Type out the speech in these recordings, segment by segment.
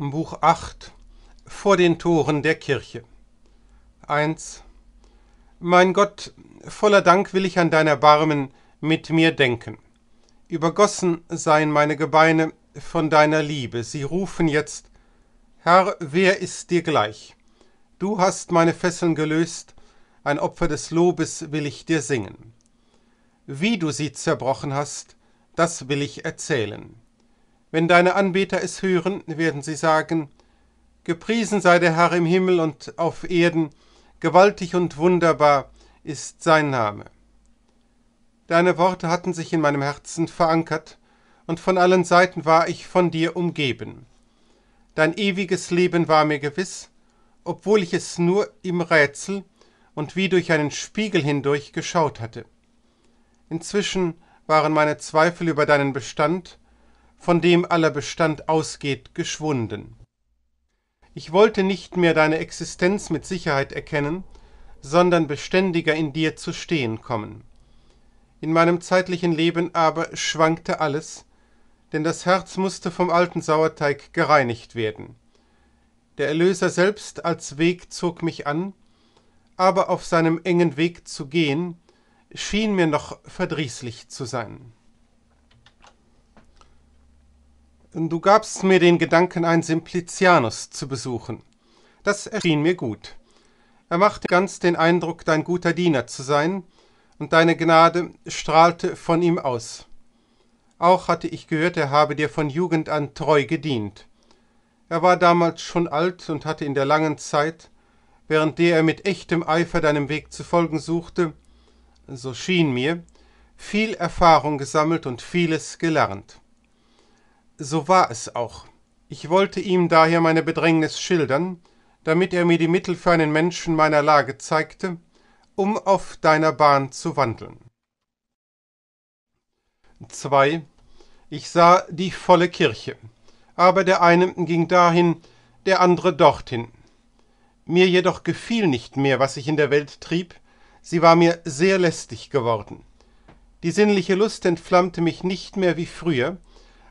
Buch 8 vor den Toren der Kirche. 1. Mein Gott, voller Dank will ich an dein Erbarmen mit mir denken. Übergossen seien meine Gebeine von deiner Liebe. Sie rufen jetzt: Herr, wer ist dir gleich? Du hast meine Fesseln gelöst, ein Opfer des Lobes will ich dir singen. Wie du sie zerbrochen hast, das will ich erzählen. Wenn deine Anbeter es hören, werden sie sagen: Gepriesen sei der Herr im Himmel und auf Erden, gewaltig und wunderbar ist sein Name. Deine Worte hatten sich in meinem Herzen verankert, und von allen Seiten war ich von dir umgeben. Dein ewiges Leben war mir gewiss, obwohl ich es nur im Rätsel und wie durch einen Spiegel hindurch geschaut hatte. Inzwischen waren meine Zweifel über deinen Bestand, von dem aller Bestand ausgeht, geschwunden. Ich wollte nicht mehr deine Existenz mit Sicherheit erkennen, sondern beständiger in dir zu stehen kommen. In meinem zeitlichen Leben aber schwankte alles, denn das Herz musste vom alten Sauerteig gereinigt werden. Der Erlöser selbst als Weg zog mich an, aber auf seinem engen Weg zu gehen, schien mir noch verdrießlich zu sein. Du gabst mir den Gedanken, einen Simplicianus zu besuchen. Das erschien mir gut. Er machte ganz den Eindruck, dein guter Diener zu sein, und deine Gnade strahlte von ihm aus. Auch hatte ich gehört, er habe dir von Jugend an treu gedient. Er war damals schon alt und hatte in der langen Zeit, während der er mit echtem Eifer deinem Weg zu folgen suchte, so schien mir, viel Erfahrung gesammelt und vieles gelernt. So war es auch. Ich wollte ihm daher meine Bedrängnis schildern, damit er mir die Mittel für einen Menschen meiner Lage zeigte, um auf deiner Bahn zu wandeln. 2. Ich sah die volle Kirche, aber der eine ging dahin, der andere dorthin. Mir jedoch gefiel nicht mehr, was ich in der Welt trieb, sie war mir sehr lästig geworden. Die sinnliche Lust entflammte mich nicht mehr wie früher,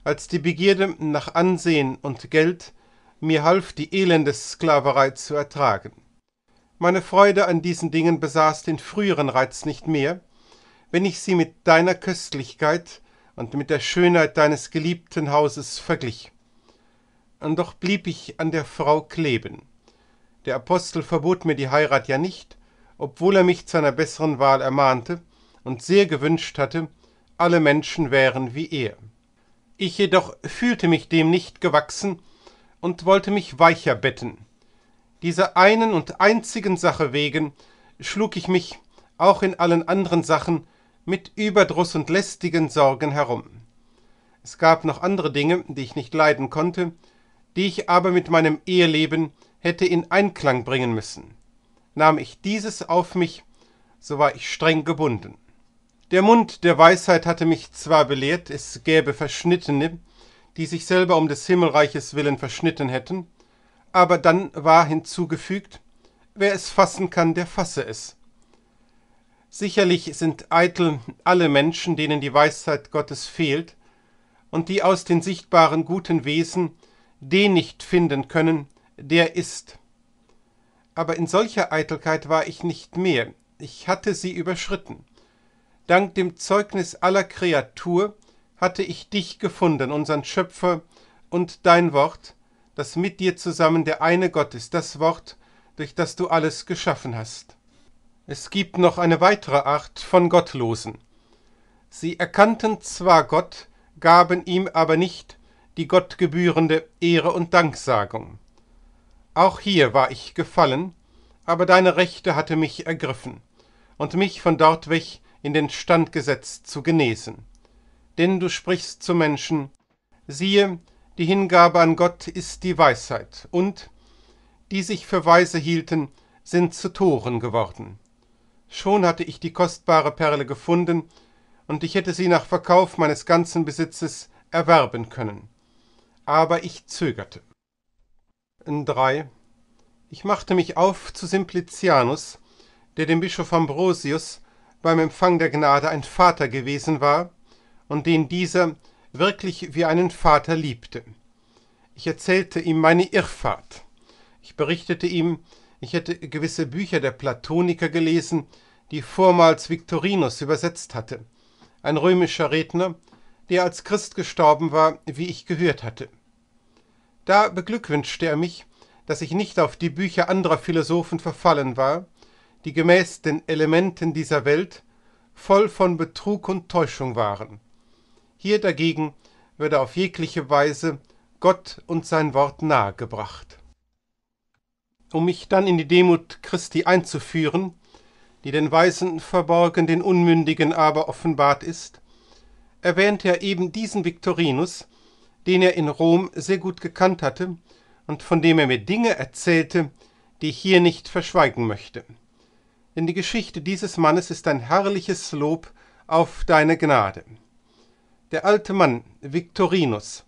als die Begierde nach Ansehen und Geld mir half, die Elendessklaverei zu ertragen. Meine Freude an diesen Dingen besaß den früheren Reiz nicht mehr, wenn ich sie mit deiner Köstlichkeit und mit der Schönheit deines geliebten Hauses verglich. Und doch blieb ich an der Frau kleben. Der Apostel verbot mir die Heirat ja nicht, obwohl er mich zu einer besseren Wahl ermahnte und sehr gewünscht hatte, alle Menschen wären wie er. Ich jedoch fühlte mich dem nicht gewachsen und wollte mich weicher betten. Dieser einen und einzigen Sache wegen schlug ich mich auch in allen anderen Sachen mit Überdruss und lästigen Sorgen herum. Es gab noch andere Dinge, die ich nicht leiden konnte, die ich aber mit meinem Eheleben hätte in Einklang bringen müssen. Nahm ich dieses auf mich, so war ich streng gebunden. Der Mund der Weisheit hatte mich zwar belehrt, es gäbe Verschnittene, die sich selber um des Himmelreiches willen verschnitten hätten, aber dann war hinzugefügt: Wer es fassen kann, der fasse es. Sicherlich sind eitel alle Menschen, denen die Weisheit Gottes fehlt und die aus den sichtbaren guten Wesen den nicht finden können, der ist. Aber in solcher Eitelkeit war ich nicht mehr, ich hatte sie überschritten. Dank dem Zeugnis aller Kreatur hatte ich dich gefunden, unseren Schöpfer, und dein Wort, das mit dir zusammen der eine Gott ist, das Wort, durch das du alles geschaffen hast. Es gibt noch eine weitere Art von Gottlosen. Sie erkannten zwar Gott, gaben ihm aber nicht die gottgebührende Ehre und Danksagung. Auch hier war ich gefallen, aber deine Rechte hatte mich ergriffen und mich von dort weg in den Stand gesetzt zu genesen. Denn du sprichst zu Menschen: Siehe, die Hingabe an Gott ist die Weisheit, und die sich für weise hielten, sind zu Toren geworden. Schon hatte ich die kostbare Perle gefunden, und ich hätte sie nach Verkauf meines ganzen Besitzes erwerben können. Aber ich zögerte. 3. Ich machte mich auf zu Simplicianus, der dem Bischof Ambrosius beim Empfang der Gnade ein Vater gewesen war und den dieser wirklich wie einen Vater liebte. Ich erzählte ihm meine Irrfahrt. Ich berichtete ihm, ich hätte gewisse Bücher der Platoniker gelesen, die vormals Victorinus übersetzt hatte, ein römischer Redner, der als Christ gestorben war, wie ich gehört hatte. Da beglückwünschte er mich, dass ich nicht auf die Bücher anderer Philosophen verfallen war, die gemäß den Elementen dieser Welt voll von Betrug und Täuschung waren. Hier dagegen würde auf jegliche Weise Gott und sein Wort nahegebracht. Um mich dann in die Demut Christi einzuführen, die den Weisen verborgen, den Unmündigen aber offenbart ist, erwähnte er eben diesen Victorinus, den er in Rom sehr gut gekannt hatte und von dem er mir Dinge erzählte, die ich hier nicht verschweigen möchte. Denn die Geschichte dieses Mannes ist ein herrliches Lob auf deine Gnade. Der alte Mann, Victorinus,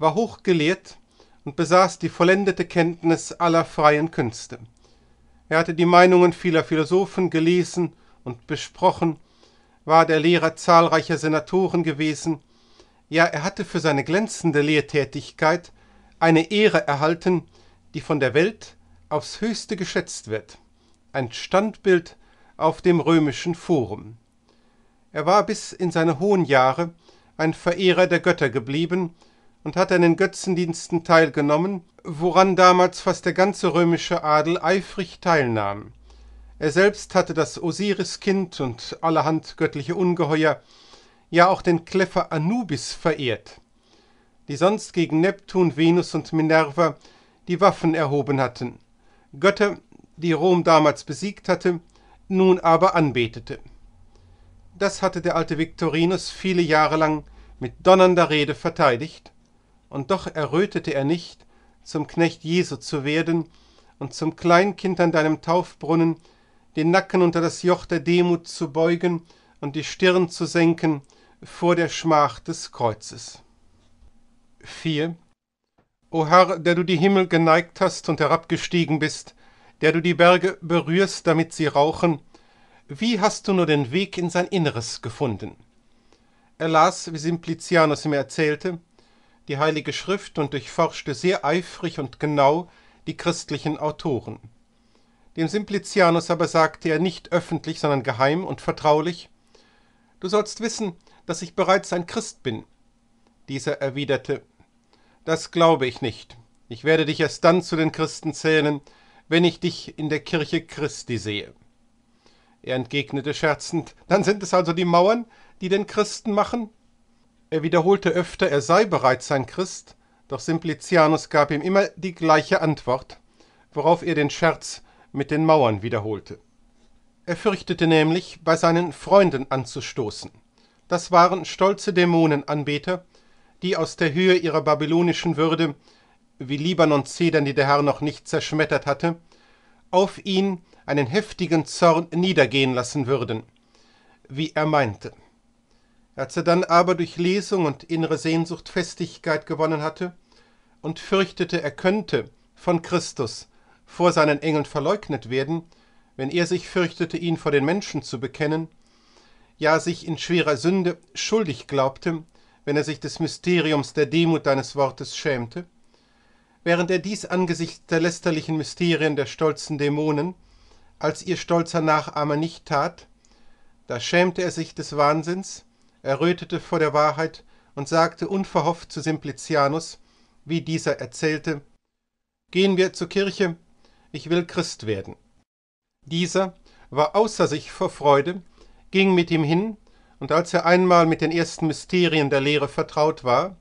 war hochgelehrt und besaß die vollendete Kenntnis aller freien Künste. Er hatte die Meinungen vieler Philosophen gelesen und besprochen, war der Lehrer zahlreicher Senatoren gewesen, ja, er hatte für seine glänzende Lehrtätigkeit eine Ehre erhalten, die von der Welt aufs Höchste geschätzt wird, ein Standbild auf dem römischen Forum. Er war bis in seine hohen Jahre ein Verehrer der Götter geblieben und hatte an den Götzendiensten teilgenommen, woran damals fast der ganze römische Adel eifrig teilnahm. Er selbst hatte das Osiriskind und allerhand göttliche Ungeheuer, ja auch den Kleffer Anubis verehrt, die sonst gegen Neptun, Venus und Minerva die Waffen erhoben hatten, Götter, die Rom damals besiegt hatte, nun aber anbetete. Das hatte der alte Victorinus viele Jahre lang mit donnernder Rede verteidigt, und doch errötete er nicht, zum Knecht Jesu zu werden und zum Kleinkind an deinem Taufbrunnen den Nacken unter das Joch der Demut zu beugen und die Stirn zu senken vor der Schmach des Kreuzes. 4. O Herr, der du die Himmel geneigt hast und herabgestiegen bist, der du die Berge berührst, damit sie rauchen, wie hast du nur den Weg in sein Inneres gefunden? Er las, wie Simplicianus ihm erzählte, die Heilige Schrift und durchforschte sehr eifrig und genau die christlichen Autoren. Dem Simplicianus aber sagte er nicht öffentlich, sondern geheim und vertraulich, »Du sollst wissen, dass ich bereits ein Christ bin.« Dieser erwiderte, »Das glaube ich nicht. Ich werde dich erst dann zu den Christen zählen, wenn ich dich in der Kirche Christi sehe.« Er entgegnete scherzend, »Dann sind es also die Mauern, die den Christen machen?« Er wiederholte öfter, er sei bereits ein Christ, doch Simplicianus gab ihm immer die gleiche Antwort, worauf er den Scherz mit den Mauern wiederholte. Er fürchtete nämlich, bei seinen Freunden anzustoßen. Das waren stolze Dämonenanbeter, die aus der Höhe ihrer babylonischen Würde, wie Libanon-Zedern, die der Herr noch nicht zerschmettert hatte, auf ihn einen heftigen Zorn niedergehen lassen würden, wie er meinte. Als er dann aber durch Lesung und innere Sehnsucht Festigkeit gewonnen hatte und fürchtete, er könnte von Christus vor seinen Engeln verleugnet werden, wenn er sich fürchtete, ihn vor den Menschen zu bekennen, ja sich in schwerer Sünde schuldig glaubte, wenn er sich des Mysteriums der Demut deines Wortes schämte, während er dies angesichts der lästerlichen Mysterien der stolzen Dämonen, als ihr stolzer Nachahmer nicht tat, da schämte er sich des Wahnsinns, errötete vor der Wahrheit und sagte unverhofft zu Simplicianus, wie dieser erzählte, »Gehen wir zur Kirche, ich will Christ werden.« Dieser war außer sich vor Freude, ging mit ihm hin, und als er einmal mit den ersten Mysterien der Lehre vertraut war,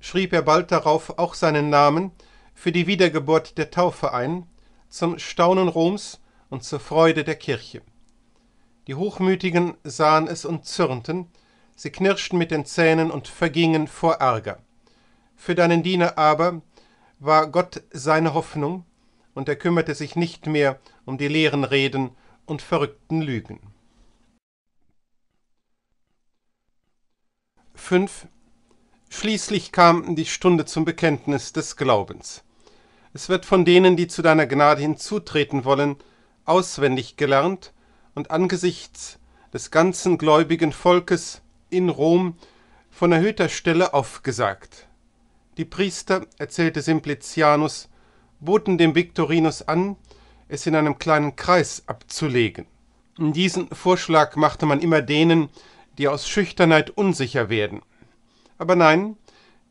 schrieb er bald darauf auch seinen Namen für die Wiedergeburt der Taufe ein, zum Staunen Roms und zur Freude der Kirche. Die Hochmütigen sahen es und zürnten, sie knirschten mit den Zähnen und vergingen vor Ärger. Für deinen Diener aber war Gott seine Hoffnung, und er kümmerte sich nicht mehr um die leeren Reden und verrückten Lügen. 5. Schließlich kam die Stunde zum Bekenntnis des Glaubens. Es wird von denen, die zu deiner Gnade hinzutreten wollen, auswendig gelernt und angesichts des ganzen gläubigen Volkes in Rom von erhöhter Stelle aufgesagt. Die Priester, erzählte Simplicianus, boten dem Victorinus an, es in einem kleinen Kreis abzulegen. Diesen Vorschlag machte man immer denen, die aus Schüchternheit unsicher werden. Aber nein,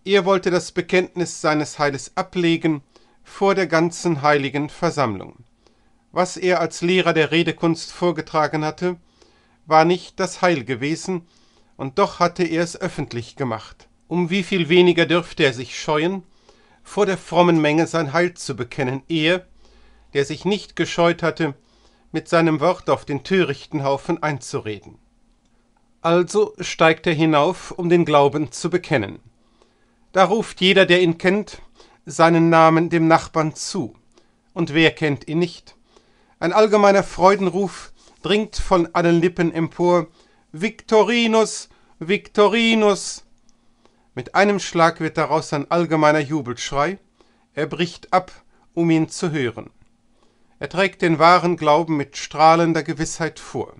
er wollte das Bekenntnis seines Heiles ablegen vor der ganzen heiligen Versammlung. Was er als Lehrer der Redekunst vorgetragen hatte, war nicht das Heil gewesen, und doch hatte er es öffentlich gemacht. Um wie viel weniger dürfte er sich scheuen, vor der frommen Menge sein Heil zu bekennen, er, der sich nicht gescheut hatte, mit seinem Wort auf den törichten Haufen einzureden. Also steigt er hinauf, um den Glauben zu bekennen. Da ruft jeder, der ihn kennt, seinen Namen dem Nachbarn zu. Und wer kennt ihn nicht? Ein allgemeiner Freudenruf dringt von allen Lippen empor: Victorinus, Victorinus! Mit einem Schlag wird daraus ein allgemeiner Jubelschrei. Er bricht ab, um ihn zu hören. Er trägt den wahren Glauben mit strahlender Gewissheit vor.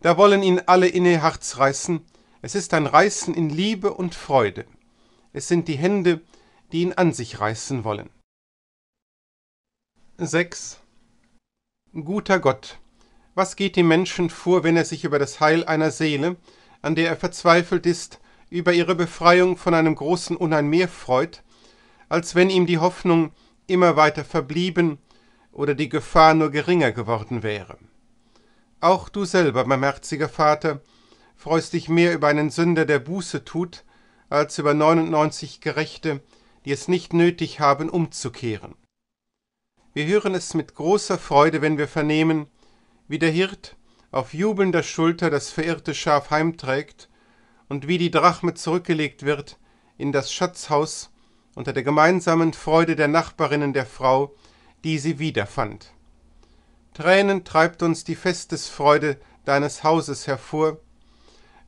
Da wollen ihn alle in ihr Herz reißen. Es ist ein Reißen in Liebe und Freude. Es sind die Hände, die ihn an sich reißen wollen. 6. Guter Gott, was geht dem Menschen vor, wenn er sich über das Heil einer Seele, an der er verzweifelt ist, über ihre Befreiung von einem großen Unheil mehr freut, als wenn ihm die Hoffnung immer weiter verblieben oder die Gefahr nur geringer geworden wäre? Auch du selber, barmherziger Vater, freust dich mehr über einen Sünder, der Buße tut, als über 99 Gerechte, die es nicht nötig haben, umzukehren. Wir hören es mit großer Freude, wenn wir vernehmen, wie der Hirt auf jubelnder Schulter das verirrte Schaf heimträgt und wie die Drachme zurückgelegt wird in das Schatzhaus unter der gemeinsamen Freude der Nachbarinnen der Frau, die sie wiederfand. Tränen treibt uns die Festesfreude deines Hauses hervor,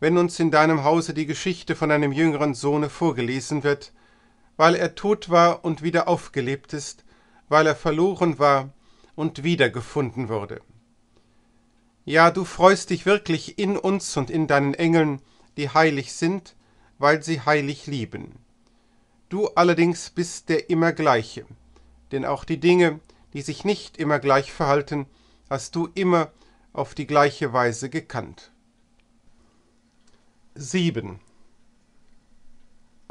wenn uns in deinem Hause die Geschichte von einem jüngeren Sohne vorgelesen wird, weil er tot war und wieder aufgelebt ist, weil er verloren war und wiedergefunden wurde. Ja, du freust dich wirklich in uns und in deinen Engeln, die heilig sind, weil sie heilig lieben. Du allerdings bist der Immergleiche, denn auch die Dinge, die sich nicht immer gleich verhalten, hast du immer auf die gleiche Weise gekannt. 7.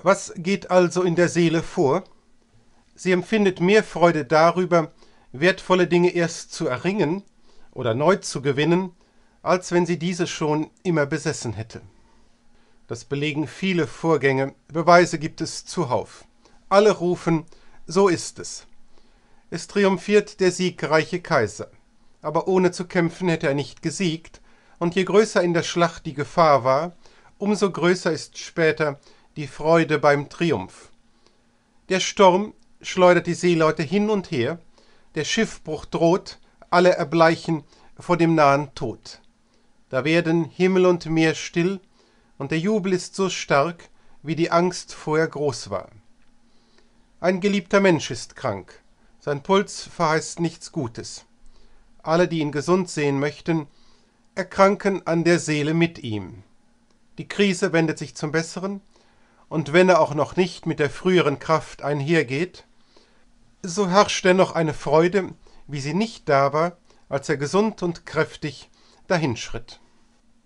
Was geht also in der Seele vor? Sie empfindet mehr Freude darüber, wertvolle Dinge erst zu erringen oder neu zu gewinnen, als wenn sie diese schon immer besessen hätte. Das belegen viele Vorgänge, Beweise gibt es zuhauf. Alle rufen, so ist es. Es triumphiert der siegreiche Kaiser. Aber ohne zu kämpfen hätte er nicht gesiegt, und je größer in der Schlacht die Gefahr war, umso größer ist später die Freude beim Triumph. Der Sturm schleudert die Seeleute hin und her, der Schiffbruch droht, alle erbleichen vor dem nahen Tod. Da werden Himmel und Meer still, und der Jubel ist so stark, wie die Angst vorher groß war. Ein geliebter Mensch ist krank, sein Puls verheißt nichts Gutes. Alle, die ihn gesund sehen möchten, erkranken an der Seele mit ihm. Die Krise wendet sich zum Besseren, und wenn er auch noch nicht mit der früheren Kraft einhergeht, so herrscht dennoch eine Freude, wie sie nicht da war, als er gesund und kräftig dahinschritt.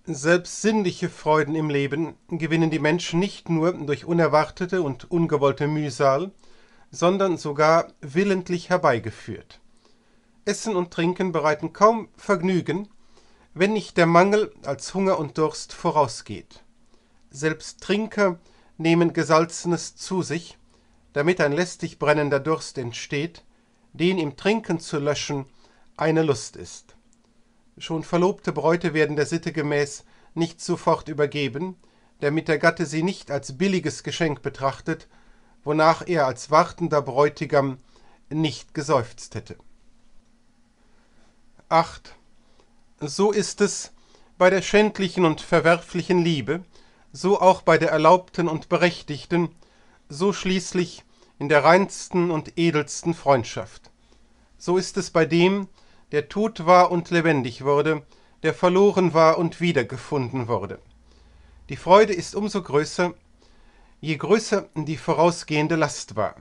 Selbst sinnliche Freuden im Leben gewinnen die Menschen nicht nur durch unerwartete und ungewollte Mühsal, sondern sogar willentlich herbeigeführt. Essen und Trinken bereiten kaum Vergnügen, wenn nicht der Mangel als Hunger und Durst vorausgeht. Selbst Trinker nehmen Gesalzenes zu sich, damit ein lästig brennender Durst entsteht, den im Trinken zu löschen eine Lust ist. Schon verlobte Bräute werden der Sitte gemäß nicht sofort übergeben, damit der Gatte sie nicht als billiges Geschenk betrachtet, wonach er als wartender Bräutigam nicht geseufzt hätte. 8. So ist es bei der schändlichen und verwerflichen Liebe, so auch bei der erlaubten und berechtigten, so schließlich in der reinsten und edelsten Freundschaft. So ist es bei dem, der tot war und lebendig wurde, der verloren war und wiedergefunden wurde. Die Freude ist umso größer, je größer die vorausgehende Last war.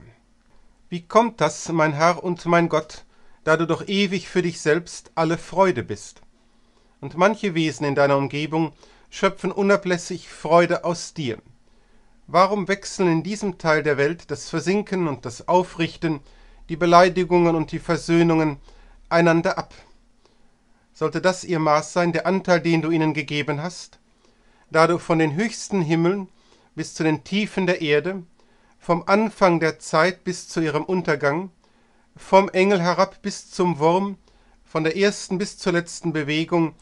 Wie kommt das, mein Herr und mein Gott, da du doch ewig für dich selbst alle Freude bist? Und manche Wesen in deiner Umgebung schöpfen unablässig Freude aus dir. Warum wechseln in diesem Teil der Welt das Versinken und das Aufrichten, die Beleidigungen und die Versöhnungen einander ab? Sollte das ihr Maß sein, der Anteil, den du ihnen gegeben hast? Da du von den höchsten Himmeln bis zu den Tiefen der Erde, vom Anfang der Zeit bis zu ihrem Untergang, vom Engel herab bis zum Wurm, von der ersten bis zur letzten Bewegung,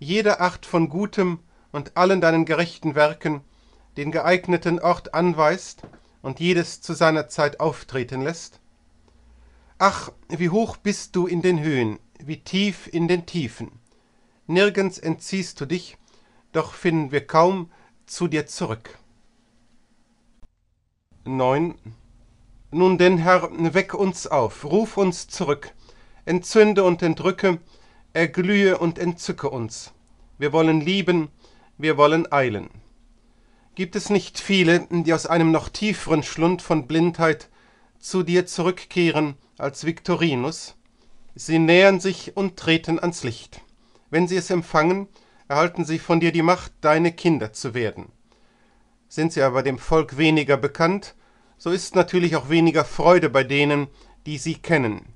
jeder Art von Gutem und allen deinen gerechten Werken den geeigneten Ort anweist und jedes zu seiner Zeit auftreten lässt? Ach, wie hoch bist du in den Höhen, wie tief in den Tiefen! Nirgends entziehst du dich, doch finden wir kaum zu dir zurück. 9. Nun denn, Herr, weck uns auf, ruf uns zurück, entzünde und entrücke, erglühe und entzücke uns. Wir wollen lieben, wir wollen eilen. Gibt es nicht viele, die aus einem noch tieferen Schlund von Blindheit zu dir zurückkehren als Victorinus? Sie nähern sich und treten ans Licht. Wenn sie es empfangen, erhalten sie von dir die Macht, deine Kinder zu werden. Sind sie aber dem Volk weniger bekannt, so ist natürlich auch weniger Freude bei denen, die sie kennen.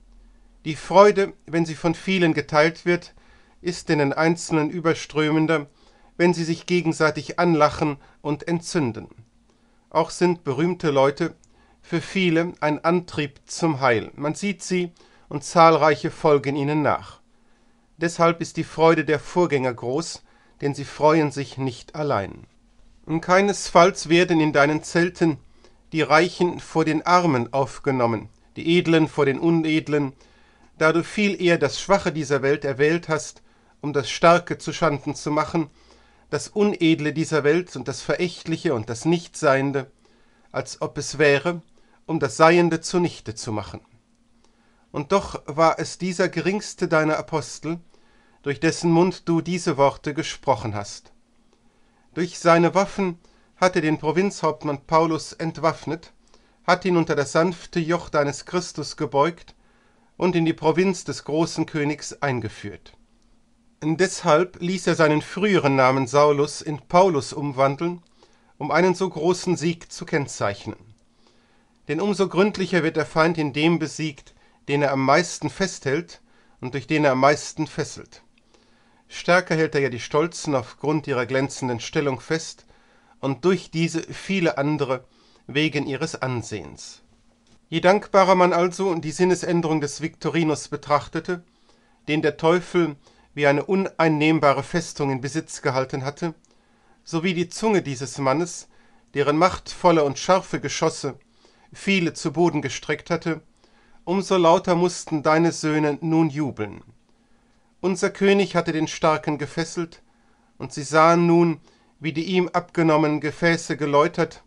Die Freude, wenn sie von vielen geteilt wird, ist in den Einzelnen überströmender, wenn sie sich gegenseitig anlachen und entzünden. Auch sind berühmte Leute für viele ein Antrieb zum Heil. Man sieht sie und zahlreiche folgen ihnen nach. Deshalb ist die Freude der Vorgänger groß, denn sie freuen sich nicht allein. Und keinesfalls werden in deinen Zelten die Reichen vor den Armen aufgenommen, die Edlen vor den Unedlen, da du viel eher das Schwache dieser Welt erwählt hast, um das Starke zuschanden zu machen, das Unedle dieser Welt und das Verächtliche und das Nichtseiende, als ob es wäre, um das Seiende zunichte zu machen. Und doch war es dieser geringste deiner Apostel, durch dessen Mund du diese Worte gesprochen hast. Durch seine Waffen hatte den Provinzhauptmann Paulus entwaffnet, hat ihn unter das sanfte Joch deines Christus gebeugt und in die Provinz des großen Königs eingeführt. Deshalb ließ er seinen früheren Namen Saulus in Paulus umwandeln, um einen so großen Sieg zu kennzeichnen. Denn umso gründlicher wird der Feind in dem besiegt, den er am meisten festhält und durch den er am meisten fesselt. Stärker hält er ja die Stolzen aufgrund ihrer glänzenden Stellung fest, und durch diese viele andere wegen ihres Ansehens. Je dankbarer man also die Sinnesänderung des Victorinus betrachtete, den der Teufel wie eine uneinnehmbare Festung in Besitz gehalten hatte, sowie die Zunge dieses Mannes, deren machtvolle und scharfe Geschosse viele zu Boden gestreckt hatte, umso lauter mussten deine Söhne nun jubeln. Unser König hatte den Starken gefesselt, und sie sahen nun, wie die ihm abgenommenen Gefäße geläutert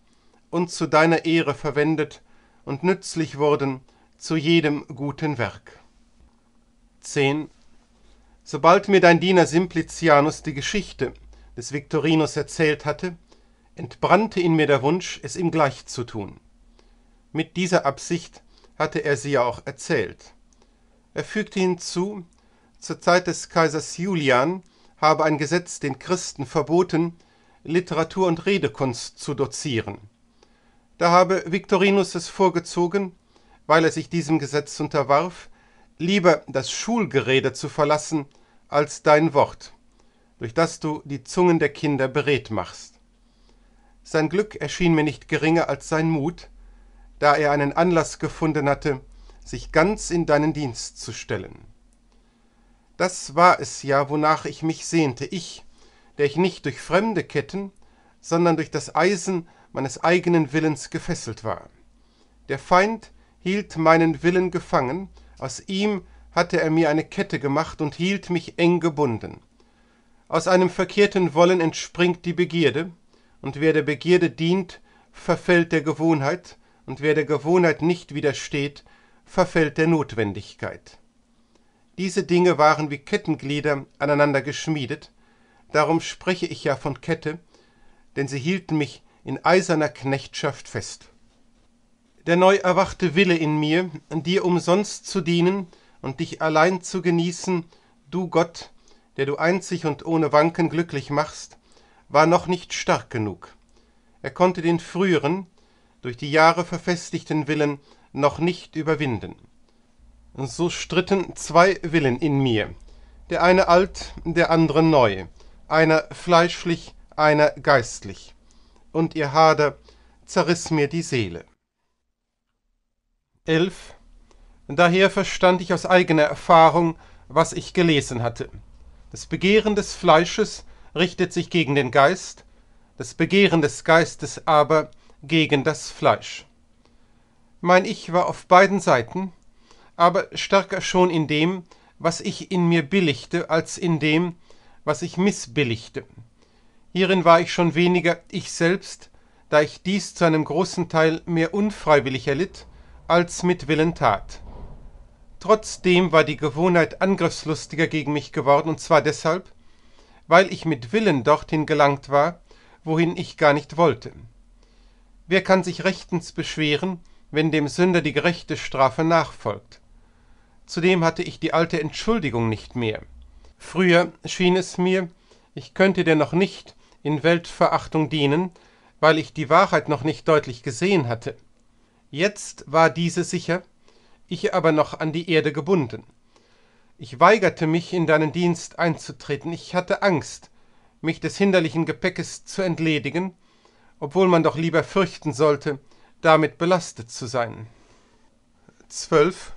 und zu deiner Ehre verwendet und nützlich wurden zu jedem guten Werk. 10. Sobald mir dein Diener Simplicianus die Geschichte des Victorinus erzählt hatte, entbrannte in mir der Wunsch, es ihm gleich zu tun. Mit dieser Absicht hatte er sie ja auch erzählt. Er fügte hinzu, zur Zeit des Kaisers Julian habe ein Gesetz den Christen verboten, Literatur und Redekunst zu dozieren. Da habe Victorinus es vorgezogen, weil er sich diesem Gesetz unterwarf, lieber das Schulgerede zu verlassen als dein Wort, durch das du die Zungen der Kinder beredt machst. Sein Glück erschien mir nicht geringer als sein Mut, da er einen Anlass gefunden hatte, sich ganz in deinen Dienst zu stellen. Das war es ja, wonach ich mich sehnte, ich, der ich nicht durch fremde Ketten, sondern durch das Eisen meines eigenen Willens gefesselt war. Der Feind hielt meinen Willen gefangen, aus ihm hatte er mir eine Kette gemacht und hielt mich eng gebunden. Aus einem verkehrten Wollen entspringt die Begierde, und wer der Begierde dient, verfällt der Gewohnheit, und wer der Gewohnheit nicht widersteht, verfällt der Notwendigkeit. Diese Dinge waren wie Kettenglieder aneinander geschmiedet, darum spreche ich ja von Kette, denn sie hielten mich in eiserner Knechtschaft fest. Der neu erwachte Wille in mir, dir umsonst zu dienen und dich allein zu genießen, du Gott, der du einzig und ohne Wanken glücklich machst, war noch nicht stark genug. Er konnte den früheren, durch die Jahre verfestigten Willen noch nicht überwinden. So stritten zwei Willen in mir, der eine alt, der andere neu, einer fleischlich, einer geistlich, und ihr Hader zerriss mir die Seele. 11. Daher verstand ich aus eigener Erfahrung, was ich gelesen hatte. Das Begehren des Fleisches richtet sich gegen den Geist, das Begehren des Geistes aber gegen das Fleisch. Mein Ich war auf beiden Seiten, aber stärker schon in dem, was ich in mir billigte, als in dem, was ich missbilligte. Hierin war ich schon weniger ich selbst, da ich dies zu einem großen Teil mehr unfreiwillig erlitt, als mit Willen tat. Trotzdem war die Gewohnheit angriffslustiger gegen mich geworden, und zwar deshalb, weil ich mit Willen dorthin gelangt war, wohin ich gar nicht wollte. Wer kann sich rechtens beschweren, wenn dem Sünder die gerechte Strafe nachfolgt? Zudem hatte ich die alte Entschuldigung nicht mehr. Früher schien es mir, ich könnte der noch nicht in Weltverachtung dienen, weil ich die Wahrheit noch nicht deutlich gesehen hatte. Jetzt war diese sicher, ich aber noch an die Erde gebunden. Ich weigerte mich, in deinen Dienst einzutreten. Ich hatte Angst, mich des hinderlichen Gepäckes zu entledigen, obwohl man doch lieber fürchten sollte, damit belastet zu sein. 12.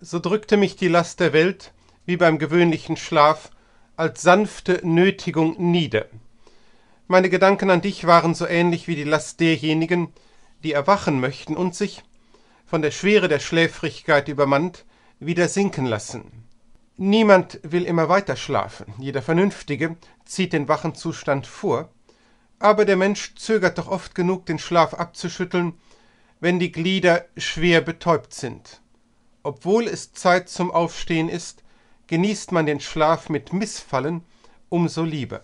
So drückte mich die Last der Welt, wie beim gewöhnlichen Schlaf, als sanfte Nötigung nieder. Meine Gedanken an dich waren so ähnlich wie die Last derjenigen, die erwachen möchten und sich, von der Schwere der Schläfrigkeit übermannt, wieder sinken lassen. Niemand will immer weiter schlafen, jeder Vernünftige zieht den wachen Zustand vor, aber der Mensch zögert doch oft genug, den Schlaf abzuschütteln, wenn die Glieder schwer betäubt sind. Obwohl es Zeit zum Aufstehen ist, genießt man den Schlaf mit Missfallen umso lieber.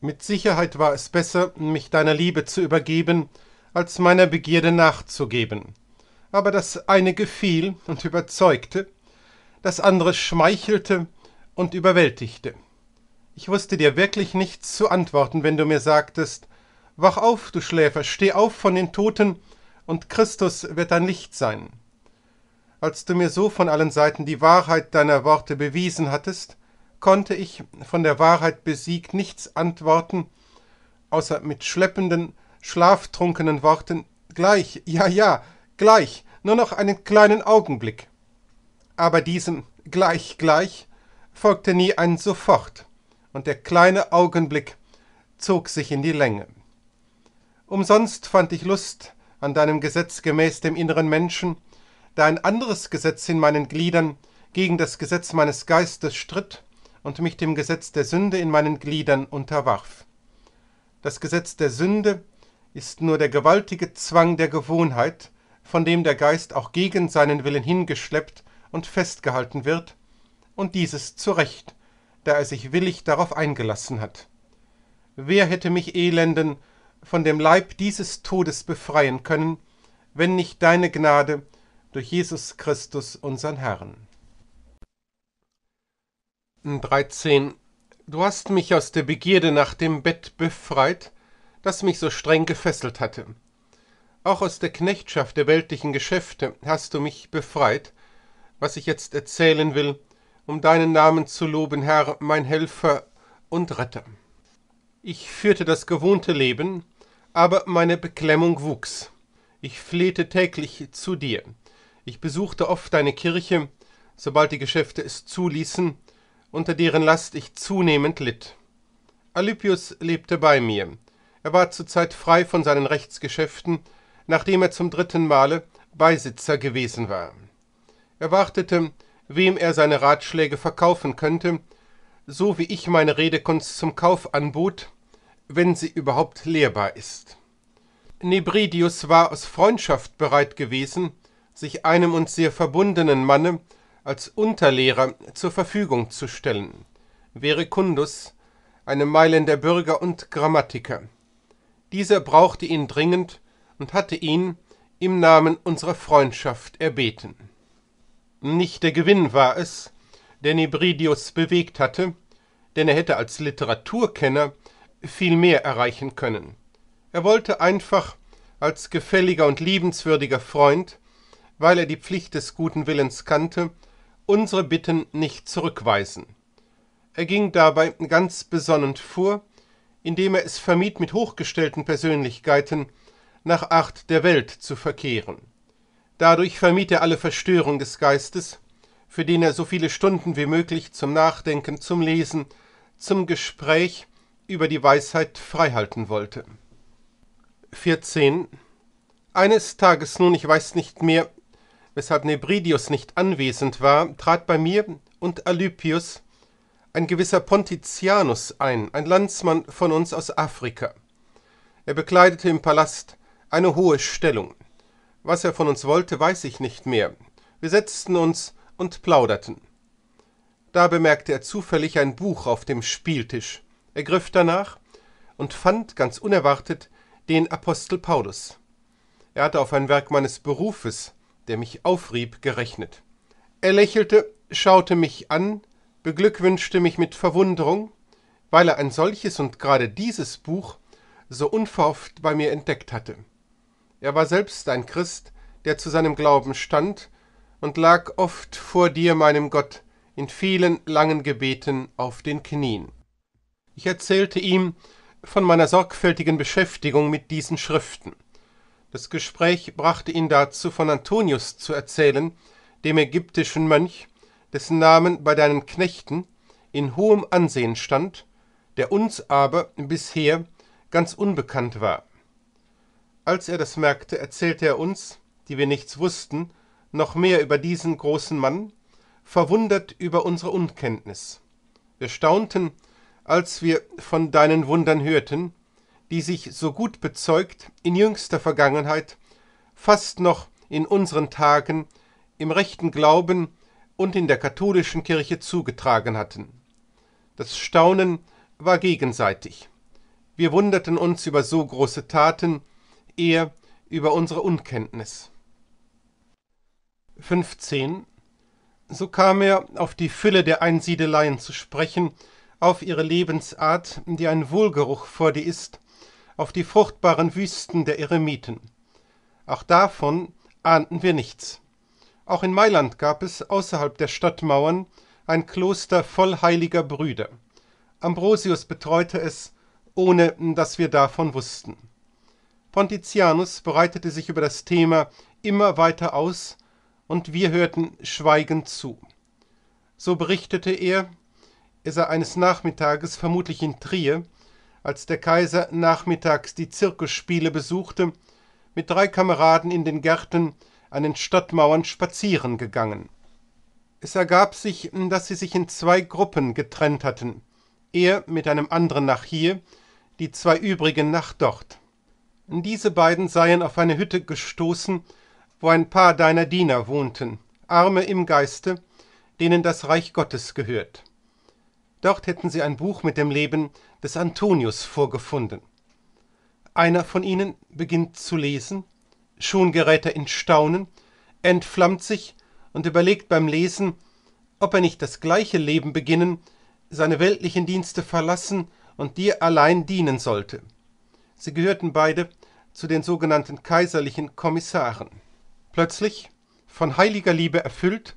Mit Sicherheit war es besser, mich deiner Liebe zu übergeben, als meiner Begierde nachzugeben. Aber das eine gefiel und überzeugte, das andere schmeichelte und überwältigte. Ich wusste dir wirklich nichts zu antworten, wenn du mir sagtest, »Wach auf, du Schläfer, steh auf von den Toten, und Christus wird dein Licht sein.« Als du mir so von allen Seiten die Wahrheit deiner Worte bewiesen hattest, konnte ich von der Wahrheit besiegt nichts antworten, außer mit schleppenden, schlaftrunkenen Worten, »Gleich, ja, ja, gleich, nur noch einen kleinen Augenblick.« Aber diesem »gleich, gleich« folgte nie ein »sofort«, und der kleine Augenblick zog sich in die Länge. Umsonst fand ich Lust an deinem Gesetz gemäß dem inneren Menschen, da ein anderes Gesetz in meinen Gliedern gegen das Gesetz meines Geistes stritt und mich dem Gesetz der Sünde in meinen Gliedern unterwarf. Das Gesetz der Sünde ist nur der gewaltige Zwang der Gewohnheit, von dem der Geist auch gegen seinen Willen hingeschleppt und festgehalten wird, und dieses zu Recht, da er sich willig darauf eingelassen hat. Wer hätte mich, Elenden, von dem Leib dieses Todes befreien können, wenn nicht deine Gnade, durch Jesus Christus, unseren Herrn. 13. Du hast mich aus der Begierde nach dem Bett befreit, das mich so streng gefesselt hatte. Auch aus der Knechtschaft der weltlichen Geschäfte hast du mich befreit, was ich jetzt erzählen will, um deinen Namen zu loben, Herr, mein Helfer und Retter. Ich führte das gewohnte Leben, aber meine Beklemmung wuchs. Ich flehte täglich zu dir. Ich besuchte oft deine Kirche, sobald die Geschäfte es zuließen, unter deren Last ich zunehmend litt. Alypius lebte bei mir. Er war zurzeit frei von seinen Rechtsgeschäften, nachdem er zum 3. Male Beisitzer gewesen war. Er wartete, wem er seine Ratschläge verkaufen könnte, so wie ich meine Redekunst zum Kauf anbot, wenn sie überhaupt lehrbar ist. Nebridius war aus Freundschaft bereit gewesen, sich einem uns sehr verbundenen Manne als Unterlehrer zur Verfügung zu stellen, Verecundus, einem Mailänder Bürger und Grammatiker. Dieser brauchte ihn dringend und hatte ihn im Namen unserer Freundschaft erbeten. Nicht der Gewinn war es, der Nebridius bewegt hatte, denn er hätte als Literaturkenner viel mehr erreichen können. Er wollte einfach als gefälliger und liebenswürdiger Freund, weil er die Pflicht des guten Willens kannte, unsere Bitten nicht zurückweisen. Er ging dabei ganz besonnen vor, indem er es vermied, mit hochgestellten Persönlichkeiten nach Art der Welt zu verkehren. Dadurch vermied er alle Verstörung des Geistes, für den er so viele Stunden wie möglich zum Nachdenken, zum Lesen, zum Gespräch über die Weisheit freihalten wollte. 14. Eines Tages nun, ich weiß nicht mehr, weshalb Nebridius nicht anwesend war, trat bei mir und Alypius ein gewisser Pontitianus ein, ein Landsmann von uns aus Afrika. Er bekleidete im Palast eine hohe Stellung. Was er von uns wollte, weiß ich nicht mehr. Wir setzten uns und plauderten. Da bemerkte er zufällig ein Buch auf dem Spieltisch. Er griff danach und fand ganz unerwartet den Apostel Paulus. Er hatte auf ein Werk meines Berufes, der mich aufrieb, gerechnet. Er lächelte, schaute mich an, beglückwünschte mich mit Verwunderung, weil er ein solches und gerade dieses Buch so unverhofft bei mir entdeckt hatte. Er war selbst ein Christ, der zu seinem Glauben stand und lag oft vor dir, meinem Gott, in vielen langen Gebeten auf den Knien. Ich erzählte ihm von meiner sorgfältigen Beschäftigung mit diesen Schriften. Das Gespräch brachte ihn dazu, von Antonius zu erzählen, dem ägyptischen Mönch, dessen Namen bei deinen Knechten in hohem Ansehen stand, der uns aber bisher ganz unbekannt war. Als er das merkte, erzählte er uns, die wir nichts wussten, noch mehr über diesen großen Mann, verwundert über unsere Unkenntnis. Wir staunten, als wir von deinen Wundern hörten, die sich so gut bezeugt in jüngster Vergangenheit, fast noch in unseren Tagen, im rechten Glauben und in der katholischen Kirche zugetragen hatten. Das Staunen war gegenseitig. Wir wunderten uns über so große Taten, eher über unsere Unkenntnis. 15. So kam er auf die Fülle der Einsiedeleien zu sprechen, auf ihre Lebensart, die ein Wohlgeruch vor dir ist, auf die fruchtbaren Wüsten der Eremiten. Auch davon ahnten wir nichts. Auch in Mailand gab es außerhalb der Stadtmauern ein Kloster voll heiliger Brüder. Ambrosius betreute es, ohne dass wir davon wussten. Pontitianus bereitete sich über das Thema immer weiter aus, und wir hörten schweigend zu. So berichtete er, er sei eines Nachmittages, vermutlich in Trier, als der Kaiser nachmittags die Zirkusspiele besuchte, mit 3 Kameraden in den Gärten an den Stadtmauern spazieren gegangen. Es ergab sich, dass sie sich in 2 Gruppen getrennt hatten, er mit einem anderen nach hier, die 2 übrigen nach dort. Diese beiden seien auf eine Hütte gestoßen, wo ein paar deiner Diener wohnten, Arme im Geiste, denen das Reich Gottes gehört. Dort hätten sie ein Buch mit dem Leben des Antonius vorgefunden. Einer von ihnen beginnt zu lesen, schon gerät er in Staunen, entflammt sich und überlegt beim Lesen, ob er nicht das gleiche Leben beginnen, seine weltlichen Dienste verlassen und dir allein dienen sollte. Sie gehörten beide zu den sogenannten kaiserlichen Kommissaren. Plötzlich, von heiliger Liebe erfüllt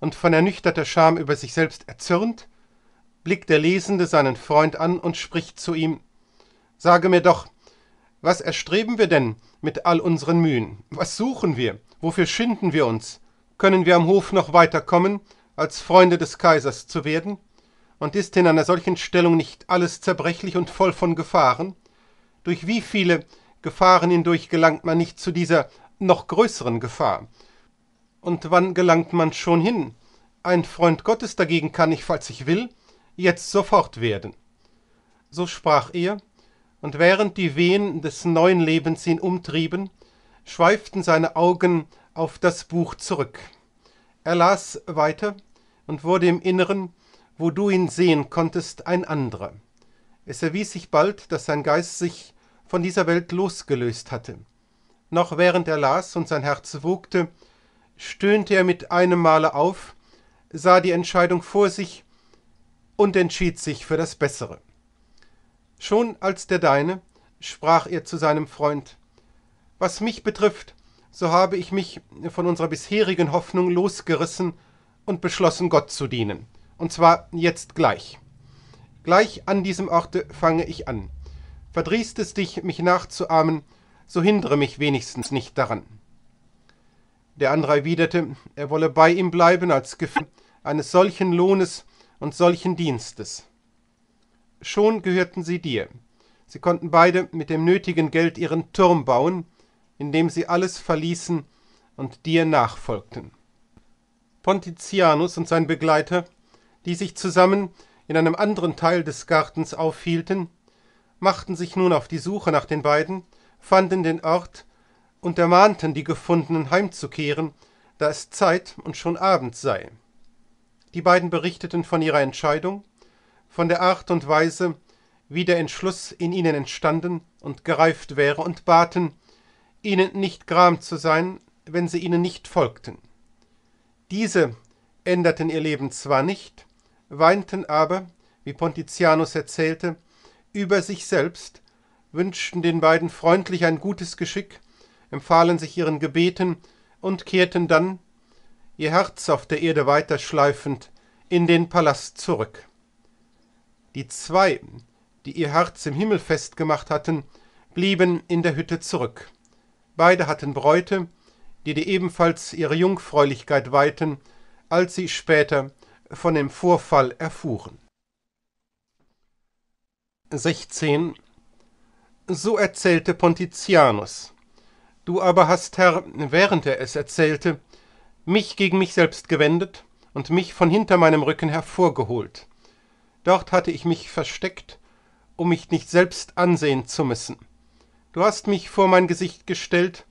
und von ernüchterter Scham über sich selbst erzürnt, blickt der Lesende seinen Freund an und spricht zu ihm: »Sage mir doch, was erstreben wir denn mit all unseren Mühen? Was suchen wir? Wofür schinden wir uns? Können wir am Hof noch weiterkommen, als Freunde des Kaisers zu werden? Und ist in einer solchen Stellung nicht alles zerbrechlich und voll von Gefahren? Durch wie viele Gefahren hindurch gelangt man nicht zu dieser noch größeren Gefahr? Und wann gelangt man schon hin? Ein Freund Gottes dagegen kann ich, falls ich will, jetzt sofort werden.« So sprach er, und während die Wehen des neuen Lebens ihn umtrieben, schweiften seine Augen auf das Buch zurück. Er las weiter und wurde im Inneren, wo du ihn sehen konntest, ein anderer. Es erwies sich bald, dass sein Geist sich von dieser Welt losgelöst hatte. Noch während er las und sein Herz wogte, stöhnte er mit einem Male auf, sah die Entscheidung vor sich und entschied sich für das Bessere. Schon als der Deine sprach er zu seinem Freund: »Was mich betrifft, so habe ich mich von unserer bisherigen Hoffnung losgerissen und beschlossen, Gott zu dienen, und zwar jetzt gleich. Gleich an diesem Orte fange ich an. Verdrießt es dich, mich nachzuahmen, so hindere mich wenigstens nicht daran.« Der andere erwiderte, er wolle bei ihm bleiben als Gefährte eines solchen Lohnes und solchen Dienstes. Schon gehörten sie dir. Sie konnten beide mit dem nötigen Geld ihren Turm bauen, indem sie alles verließen und dir nachfolgten. Pontitianus und sein Begleiter, die sich zusammen in einem anderen Teil des Gartens aufhielten, machten sich nun auf die Suche nach den beiden, fanden den Ort und ermahnten die Gefundenen heimzukehren, da es Zeit und schon Abend sei. Die beiden berichteten von ihrer Entscheidung, von der Art und Weise, wie der Entschluss in ihnen entstanden und gereift wäre, und baten, ihnen nicht gram zu sein, wenn sie ihnen nicht folgten. Diese änderten ihr Leben zwar nicht, weinten aber, wie Pontitianus erzählte, über sich selbst, wünschten den beiden freundlich ein gutes Geschick, empfahlen sich ihren Gebeten und kehrten dann, ihr Herz auf der Erde weiterschleifend, in den Palast zurück. Die zwei, die ihr Herz im Himmel festgemacht hatten, blieben in der Hütte zurück. Beide hatten Bräute, die dir ebenfalls ihre Jungfräulichkeit weihten, als sie später von dem Vorfall erfuhren. 16. So erzählte Pontitianus. Du aber hast, Herr, während er es erzählte, mich gegen mich selbst gewendet und mich von hinter meinem Rücken hervorgeholt. Dort hatte ich mich versteckt, um mich nicht selbst ansehen zu müssen. Du hast mich vor mein Gesicht gestellt,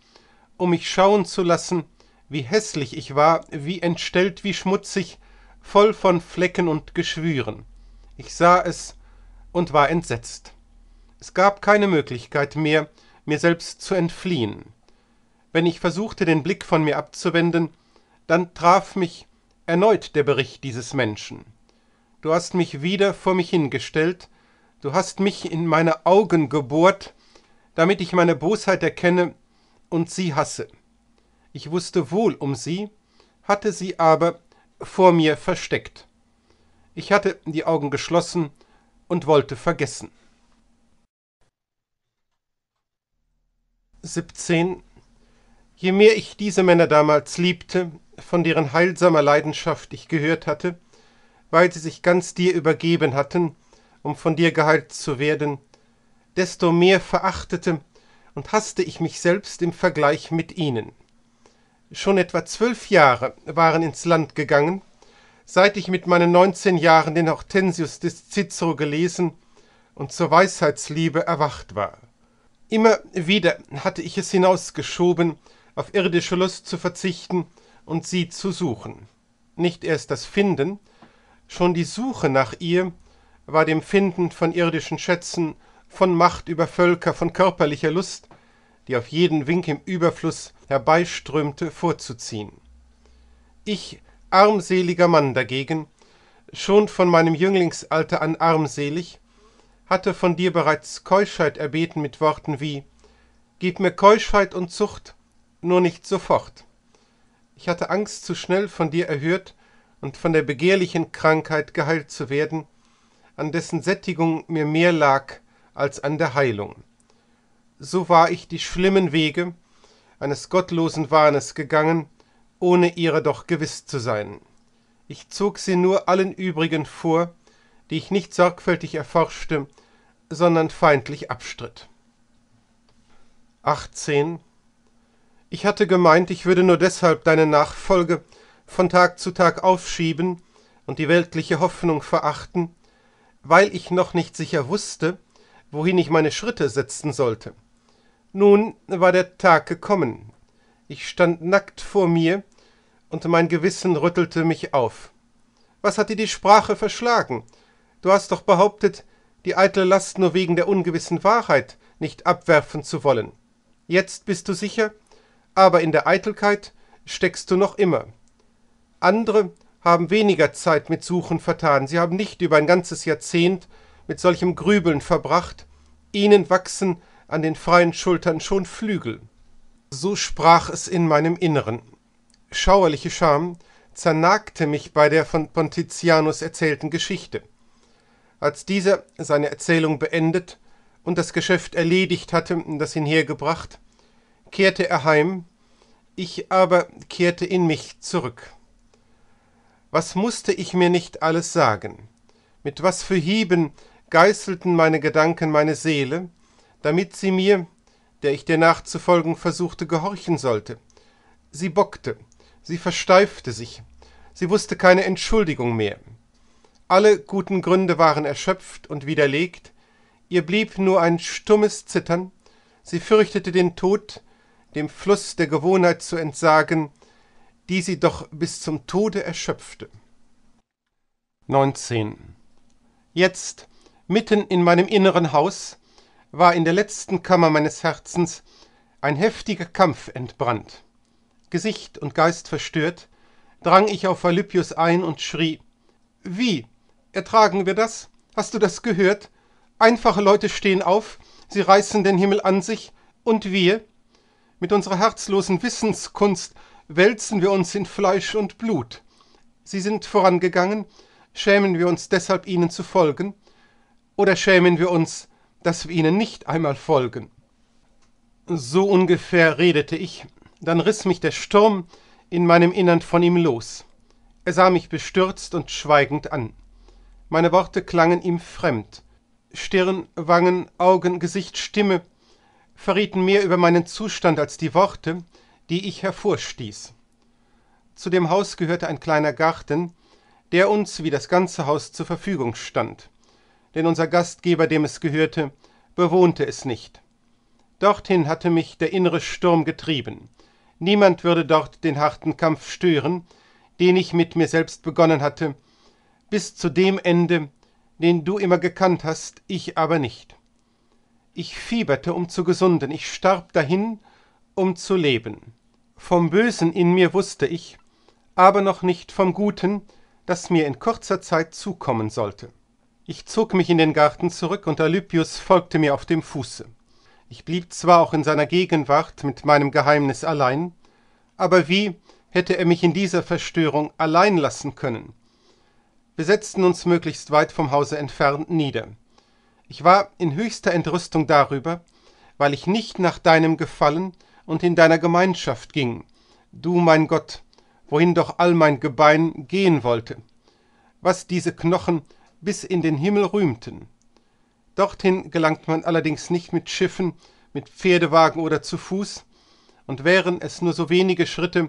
um mich schauen zu lassen, wie hässlich ich war, wie entstellt, wie schmutzig, voll von Flecken und Geschwüren. Ich sah es und war entsetzt. Es gab keine Möglichkeit mehr, mir selbst zu entfliehen. Wenn ich versuchte, den Blick von mir abzuwenden, dann traf mich erneut der Bericht dieses Menschen. Du hast mich wieder vor mich hingestellt, du hast mich in meine Augen gebohrt, damit ich meine Bosheit erkenne und sie hasse. Ich wusste wohl um sie, hatte sie aber vor mir versteckt. Ich hatte die Augen geschlossen und wollte vergessen. 17. Je mehr ich diese Männer damals liebte, von deren heilsamer Leidenschaft ich gehört hatte, weil sie sich ganz dir übergeben hatten, um von dir geheilt zu werden, desto mehr verachtete und hasste ich mich selbst im Vergleich mit ihnen. Schon etwa 12 Jahre waren ins Land gegangen, seit ich mit meinen 19 Jahren den Hortensius des Cicero gelesen und zur Weisheitsliebe erwacht war. Immer wieder hatte ich es hinausgeschoben, auf irdische Lust zu verzichten und sie zu suchen. Nicht erst das Finden, schon die Suche nach ihr war dem Finden von irdischen Schätzen, von Macht über Völker, von körperlicher Lust, die auf jeden Wink im Überfluss herbeiströmte, vorzuziehen. Ich, armseliger Mann dagegen, schon von meinem Jünglingsalter an armselig, hatte von dir bereits Keuschheit erbeten mit Worten wie: »Gib mir Keuschheit und Zucht, nur nicht sofort.« Ich hatte Angst, zu schnell von dir erhört und von der begehrlichen Krankheit geheilt zu werden, an dessen Sättigung mir mehr lag als an der Heilung. So war ich die schlimmen Wege eines gottlosen Wahnes gegangen, ohne ihrer doch gewiss zu sein. Ich zog sie nur allen übrigen vor, die ich nicht sorgfältig erforschte, sondern feindlich abstritt. 18. Ich hatte gemeint, ich würde nur deshalb deine Nachfolge von Tag zu Tag aufschieben und die weltliche Hoffnung verachten, weil ich noch nicht sicher wusste, wohin ich meine Schritte setzen sollte. Nun war der Tag gekommen. Ich stand nackt vor mir, und mein Gewissen rüttelte mich auf. Was hat dir die Sprache verschlagen? Du hast doch behauptet, die eitle Last nur wegen der ungewissen Wahrheit nicht abwerfen zu wollen. Jetzt bist du sicher, aber in der Eitelkeit steckst du noch immer. Andere haben weniger Zeit mit Suchen vertan. Sie haben nicht über ein ganzes Jahrzehnt mit solchem Grübeln verbracht. Ihnen wachsen an den freien Schultern schon Flügel. So sprach es in meinem Inneren. Schauerliche Scham zernagte mich bei der von Pontitianus erzählten Geschichte. Als dieser seine Erzählung beendet und das Geschäft erledigt hatte, das ihn hergebracht, kehrte er heim, ich aber kehrte in mich zurück. Was musste ich mir nicht alles sagen? Mit was für Hieben geißelten meine Gedanken meine Seele, damit sie mir, der ich dir nachzufolgen versuchte, gehorchen sollte. Sie bockte, sie versteifte sich, sie wusste keine Entschuldigung mehr. Alle guten Gründe waren erschöpft und widerlegt, ihr blieb nur ein stummes Zittern, sie fürchtete den Tod, dem Fluss der Gewohnheit zu entsagen, die sie doch bis zum Tode erschöpfte. 19. Jetzt, mitten in meinem inneren Haus, war in der letzten Kammer meines Herzens ein heftiger Kampf entbrannt. Gesicht und Geist verstört, drang ich auf Alypius ein und schrie: »Wie? Ertragen wir das? Hast du das gehört? Einfache Leute stehen auf, sie reißen den Himmel an sich, und wir? Mit unserer herzlosen Wissenskunst wälzen wir uns in Fleisch und Blut. Sie sind vorangegangen, schämen wir uns deshalb, ihnen zu folgen? Oder schämen wir uns, dass wir ihnen nicht einmal folgen?« So ungefähr redete ich, dann riss mich der Sturm in meinem Innern von ihm los. Er sah mich bestürzt und schweigend an. Meine Worte klangen ihm fremd. Stirn, Wangen, Augen, Gesicht, Stimme verrieten mehr über meinen Zustand als die Worte, die ich hervorstieß. Zu dem Haus gehörte ein kleiner Garten, der uns wie das ganze Haus zur Verfügung stand, denn unser Gastgeber, dem es gehörte, bewohnte es nicht. Dorthin hatte mich der innere Sturm getrieben. Niemand würde dort den harten Kampf stören, den ich mit mir selbst begonnen hatte, bis zu dem Ende, den du immer gekannt hast, ich aber nicht. Ich fieberte, um zu gesunden, ich starb dahin, um zu leben. Vom Bösen in mir wusste ich, aber noch nicht vom Guten, das mir in kurzer Zeit zukommen sollte. Ich zog mich in den Garten zurück, und Alypius folgte mir auf dem Fuße. Ich blieb zwar auch in seiner Gegenwart mit meinem Geheimnis allein, aber wie hätte er mich in dieser Verstörung allein lassen können? Wir setzten uns möglichst weit vom Hause entfernt nieder. Ich war in höchster Entrüstung darüber, weil ich nicht nach deinem Gefallen und in deiner Gemeinschaft ging, du, mein Gott, wohin doch all mein Gebein gehen wollte, was diese Knochen bis in den Himmel rühmten. Dorthin gelangt man allerdings nicht mit Schiffen, mit Pferdewagen oder zu Fuß, und wären es nur so wenige Schritte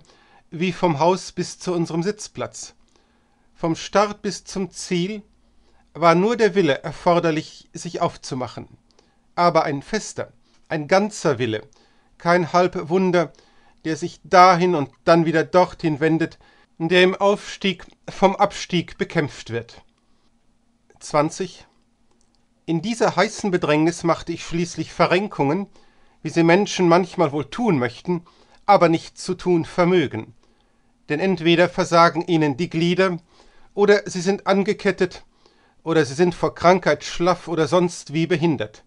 wie vom Haus bis zu unserem Sitzplatz. Vom Start bis zum Ziel war nur der Wille erforderlich, sich aufzumachen, aber ein fester, ein ganzer Wille, kein Halbwunder, der sich dahin und dann wieder dorthin wendet, der im Aufstieg vom Abstieg bekämpft wird. 20. In dieser heißen Bedrängnis machte ich schließlich Verrenkungen, wie sie Menschen manchmal wohl tun möchten, aber nicht zu tun vermögen. Denn entweder versagen ihnen die Glieder, oder sie sind angekettet, oder sie sind vor Krankheit schlaff oder sonst wie behindert.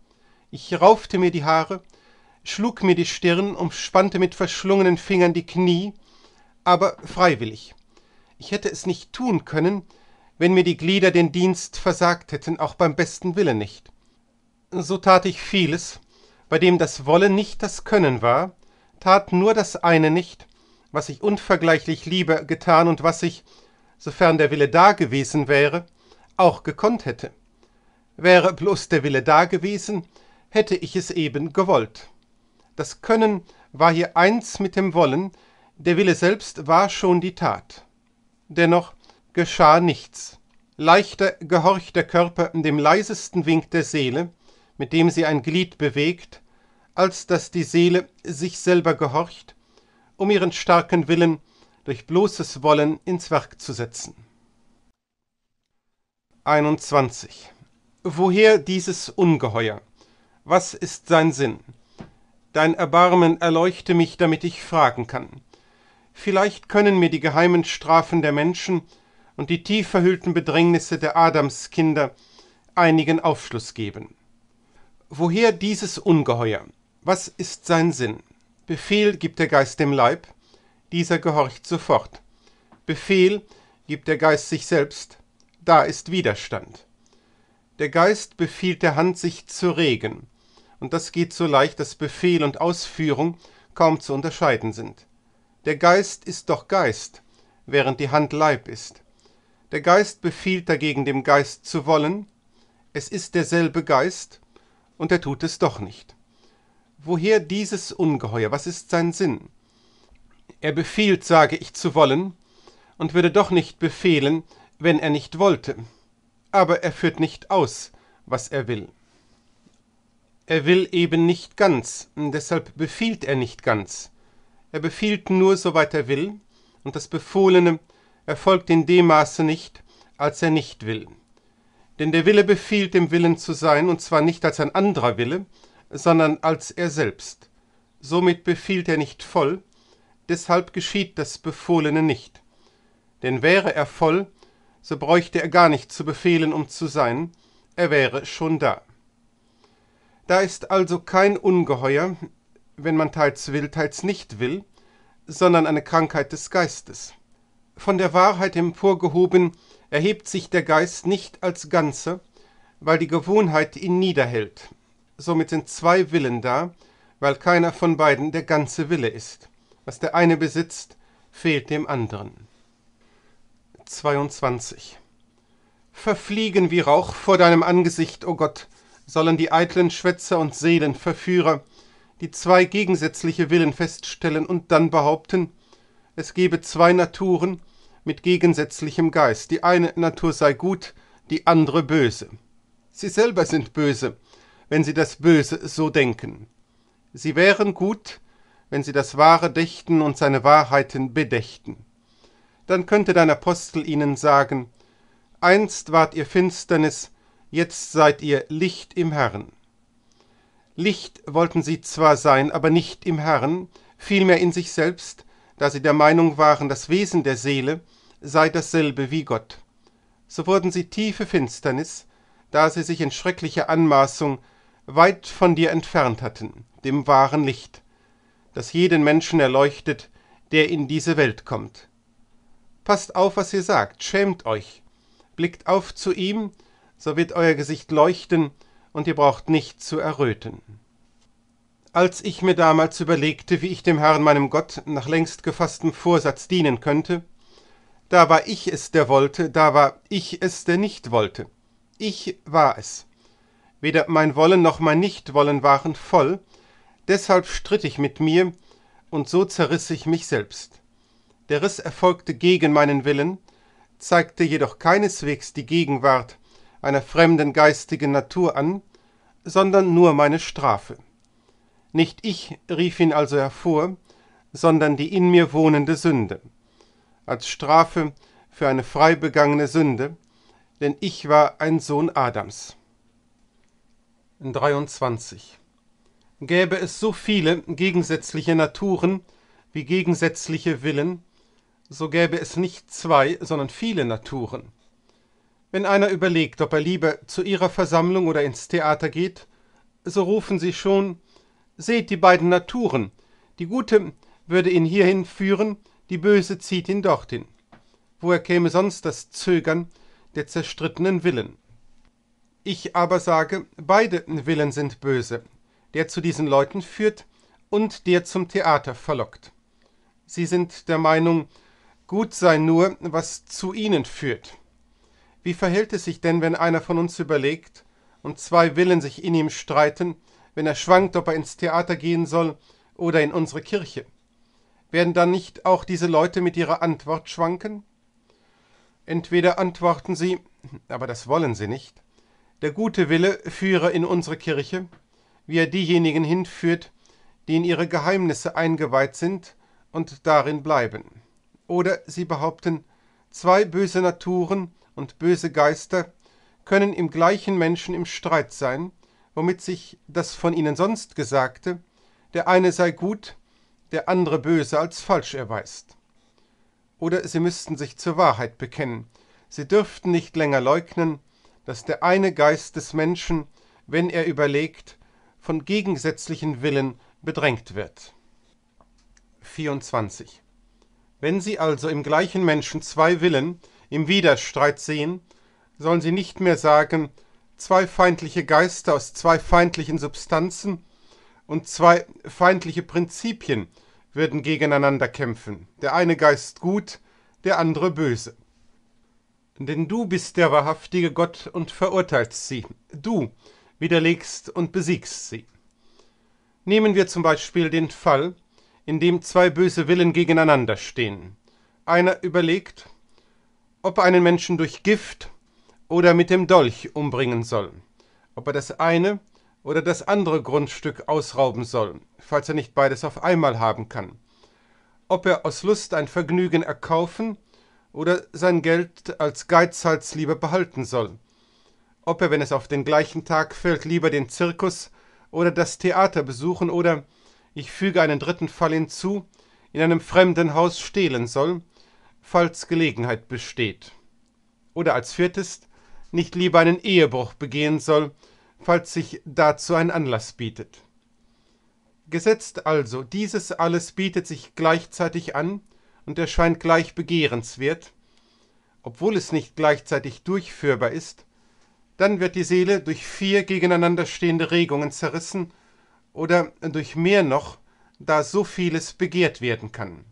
Ich raufte mir die Haare, schlug mir die Stirn, umspannte mit verschlungenen Fingern die Knie, aber freiwillig. Ich hätte es nicht tun können, wenn mir die Glieder den Dienst versagt hätten, auch beim besten Willen nicht. So tat ich vieles, bei dem das Wollen nicht das Können war, tat nur das eine nicht, was ich unvergleichlich lieber getan und was ich, sofern der Wille da gewesen wäre, auch gekonnt hätte. Wäre bloß der Wille da gewesen, hätte ich es eben gewollt. Das Können war hier eins mit dem Wollen, der Wille selbst war schon die Tat. Dennoch geschah nichts. Leichter gehorcht der Körper dem leisesten Wink der Seele, mit dem sie ein Glied bewegt, als dass die Seele sich selber gehorcht, um ihren starken Willen durch bloßes Wollen ins Werk zu setzen. 21. Woher dieses Ungeheuer? Was ist sein Sinn? Dein Erbarmen erleuchte mich, damit ich fragen kann. Vielleicht können mir die geheimen Strafen der Menschen und die tief verhüllten Bedrängnisse der Adamskinder einigen Aufschluss geben. Woher dieses Ungeheuer? Was ist sein Sinn? Befehl gibt der Geist dem Leib, dieser gehorcht sofort. Befehl gibt der Geist sich selbst, da ist Widerstand. Der Geist befiehlt der Hand, sich zu regen, und das geht so leicht, dass Befehl und Ausführung kaum zu unterscheiden sind. Der Geist ist doch Geist, während die Hand Leib ist. Der Geist befiehlt dagegen dem Geist zu wollen, es ist derselbe Geist, und er tut es doch nicht. Woher dieses Ungeheuer? Was ist sein Sinn? Er befiehlt, sage ich, zu wollen, und würde doch nicht befehlen, wenn er nicht wollte. Aber er führt nicht aus, was er will. Er will eben nicht ganz, deshalb befiehlt er nicht ganz. Er befiehlt nur, soweit er will, und das Befohlene erfolgt in dem Maße nicht, als er nicht will. Denn der Wille befiehlt, dem Willen zu sein, und zwar nicht als ein anderer Wille, sondern als er selbst. Somit befiehlt er nicht voll, deshalb geschieht das Befohlene nicht. Denn wäre er voll, so bräuchte er gar nicht zu befehlen, um zu sein, er wäre schon da. Da ist also kein Ungeheuer, wenn man teils will, teils nicht will, sondern eine Krankheit des Geistes. Von der Wahrheit emporgehoben erhebt sich der Geist nicht als Ganze, weil die Gewohnheit ihn niederhält. Somit sind zwei Willen da, weil keiner von beiden der ganze Wille ist. Was der eine besitzt, fehlt dem anderen. 22. Verfliegen wie Rauch vor deinem Angesicht, o Gott, sollen die eitlen Schwätzer und Seelenverführer, die zwei gegensätzliche Willen feststellen und dann behaupten, es gebe zwei Naturen mit gegensätzlichem Geist. Die eine Natur sei gut, die andere böse. Sie selber sind böse, wenn sie das Böse so denken. Sie wären gut, wenn sie das Wahre dächten und seine Wahrheiten bedächten. Dann könnte dein Apostel ihnen sagen, einst wart ihr Finsternis, jetzt seid ihr Licht im Herrn. Licht wollten sie zwar sein, aber nicht im Herrn, vielmehr in sich selbst, da sie der Meinung waren, das Wesen der Seele sei dasselbe wie Gott. So wurden sie tiefe Finsternis, da sie sich in schrecklicher Anmaßung weit von dir entfernt hatten, dem wahren Licht, das jeden Menschen erleuchtet, der in diese Welt kommt. Passt auf, was ihr sagt, schämt euch, blickt auf zu ihm, so wird euer Gesicht leuchten, und ihr braucht nicht zu erröten. Als ich mir damals überlegte, wie ich dem Herrn, meinem Gott, nach längst gefasstem Vorsatz dienen könnte, da war ich es, der wollte, da war ich es, der nicht wollte. Ich war es. Weder mein Wollen noch mein Nichtwollen waren voll, deshalb stritt ich mit mir, und so zerriss ich mich selbst. Der Riss erfolgte gegen meinen Willen, zeigte jedoch keineswegs die Gegenwart einer fremden geistigen Natur an, sondern nur meine Strafe. Nicht ich rief ihn also hervor, sondern die in mir wohnende Sünde, als Strafe für eine frei begangene Sünde, denn ich war ein Sohn Adams. 23. Gäbe es so viele gegensätzliche Naturen wie gegensätzliche Willen, so gäbe es nicht zwei, sondern viele Naturen. Wenn einer überlegt, ob er lieber zu ihrer Versammlung oder ins Theater geht, so rufen sie schon, seht die beiden Naturen, die gute würde ihn hierhin führen, die böse zieht ihn dorthin. Woher käme sonst das Zögern der zerstrittenen Willen? Ich aber sage, beide Willen sind böse, der zu diesen Leuten führt und der zum Theater verlockt. Sie sind der Meinung, gut sei nur, was zu ihnen führt. Wie verhält es sich denn, wenn einer von uns überlegt und zwei Willen sich in ihm streiten, wenn er schwankt, ob er ins Theater gehen soll oder in unsere Kirche? Werden dann nicht auch diese Leute mit ihrer Antwort schwanken? Entweder antworten sie, aber das wollen sie nicht, der gute Wille führe in unsere Kirche, wie er diejenigen hinführt, die in ihre Geheimnisse eingeweiht sind und darin bleiben. Oder sie behaupten, zwei böse Naturen und böse Geister können im gleichen Menschen im Streit sein womit sich das von ihnen sonst Gesagte, der eine sei gut, der andere böse, als falsch erweist. Oder sie müssten sich zur Wahrheit bekennen. Sie dürften nicht länger leugnen, dass der eine Geist des Menschen, wenn er überlegt, von gegensätzlichen Willen bedrängt wird. 24. Wenn sie also im gleichen Menschen zwei Willen im Widerstreit sehen, sollen sie nicht mehr sagen, zwei feindliche Geister aus zwei feindlichen Substanzen und zwei feindliche Prinzipien würden gegeneinander kämpfen, der eine Geist gut, der andere böse. Denn du bist der wahrhaftige Gott und verurteilst sie, du widerlegst und besiegst sie. Nehmen wir zum Beispiel den Fall, in dem zwei böse Willen gegeneinander stehen. Einer überlegt, ob er einen Menschen durch Gift oder mit dem Dolch umbringen soll, ob er das eine oder das andere Grundstück ausrauben soll, falls er nicht beides auf einmal haben kann, ob er aus Lust ein Vergnügen erkaufen oder sein Geld als Geizhals lieber behalten soll, ob er, wenn es auf den gleichen Tag fällt, lieber den Zirkus oder das Theater besuchen oder, ich füge einen dritten Fall hinzu, in einem fremden Haus stehlen soll, falls Gelegenheit besteht. Oder als viertes, nicht lieber einen Ehebruch begehen soll, falls sich dazu ein Anlass bietet. Gesetzt also, dieses alles bietet sich gleichzeitig an und erscheint gleich begehrenswert, obwohl es nicht gleichzeitig durchführbar ist, dann wird die Seele durch vier gegeneinander stehende Regungen zerrissen oder durch mehr noch, da so vieles begehrt werden kann.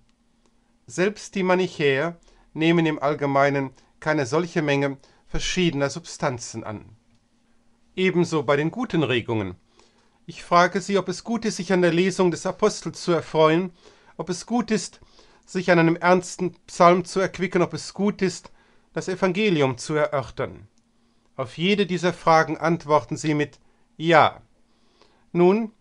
Selbst die Manichäer nehmen im Allgemeinen keine solche Menge verschiedener Substanzen an. Ebenso bei den guten Regungen. Ich frage Sie, ob es gut ist, sich an der Lesung des Apostels zu erfreuen, ob es gut ist, sich an einem ernsten Psalm zu erquicken, ob es gut ist, das Evangelium zu erörtern. Auf jede dieser Fragen antworten Sie mit Ja. Nun,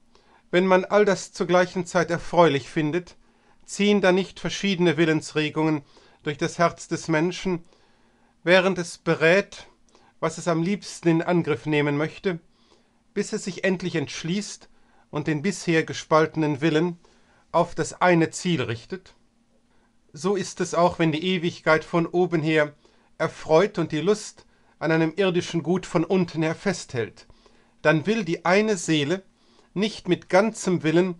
wenn man all das zur gleichen Zeit erfreulich findet, ziehen da nicht verschiedene Willensregungen durch das Herz des Menschen, während es berät, was es am liebsten in Angriff nehmen möchte, bis es sich endlich entschließt und den bisher gespaltenen Willen auf das eine Ziel richtet? So ist es auch, wenn die Ewigkeit von oben her erfreut und die Lust an einem irdischen Gut von unten her festhält. Dann will die eine Seele nicht mit ganzem Willen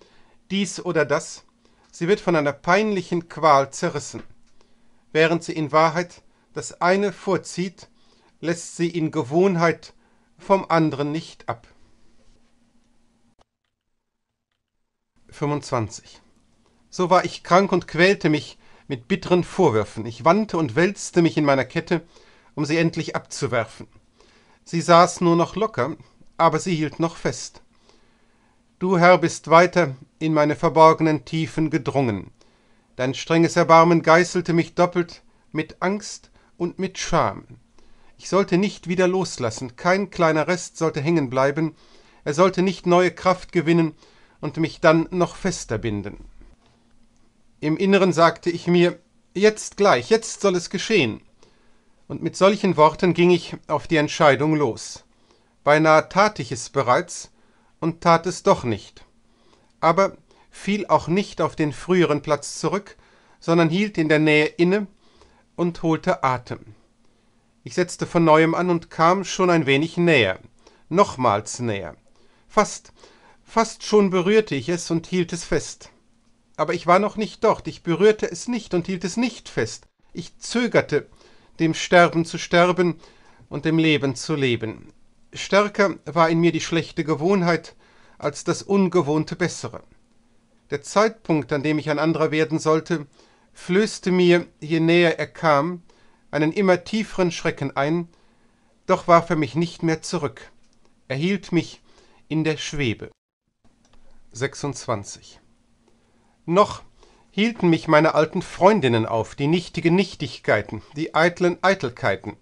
dies oder das, sie wird von einer peinlichen Qual zerrissen. Während sie in Wahrheit das eine vorzieht, lässt sie in Gewohnheit vom anderen nicht ab. 25. So war ich krank und quälte mich mit bitteren Vorwürfen. Ich wandte und wälzte mich in meiner Kette, um sie endlich abzuwerfen. Sie saß nur noch locker, aber sie hielt noch fest. Du, Herr, bist weiter in meine verborgenen Tiefen gedrungen. Dein strenges Erbarmen geißelte mich doppelt mit Angst und mit Scham. Ich sollte nicht wieder loslassen, kein kleiner Rest sollte hängen bleiben, er sollte nicht neue Kraft gewinnen und mich dann noch fester binden. Im Inneren sagte ich mir, jetzt gleich, jetzt soll es geschehen. Und mit solchen Worten ging ich auf die Entscheidung los. Beinahe tat ich es bereits und tat es doch nicht. Aber fiel auch nicht auf den früheren Platz zurück, sondern hielt in der Nähe inne und holte Atem. Ich setzte von Neuem an und kam schon ein wenig näher, nochmals näher. Fast schon berührte ich es und hielt es fest. Aber ich war noch nicht dort, ich berührte es nicht und hielt es nicht fest. Ich zögerte, dem Sterben zu sterben und dem Leben zu leben. Stärker war in mir die schlechte Gewohnheit als das ungewohnte Bessere. Der Zeitpunkt, an dem ich ein anderer werden sollte, flößte mir, je näher er kam, einen immer tieferen Schrecken ein, doch warf er mich nicht mehr zurück. Er hielt mich in der Schwebe. 26. Noch hielten mich meine alten Freundinnen auf, die nichtigen Nichtigkeiten, die eitlen Eitelkeiten.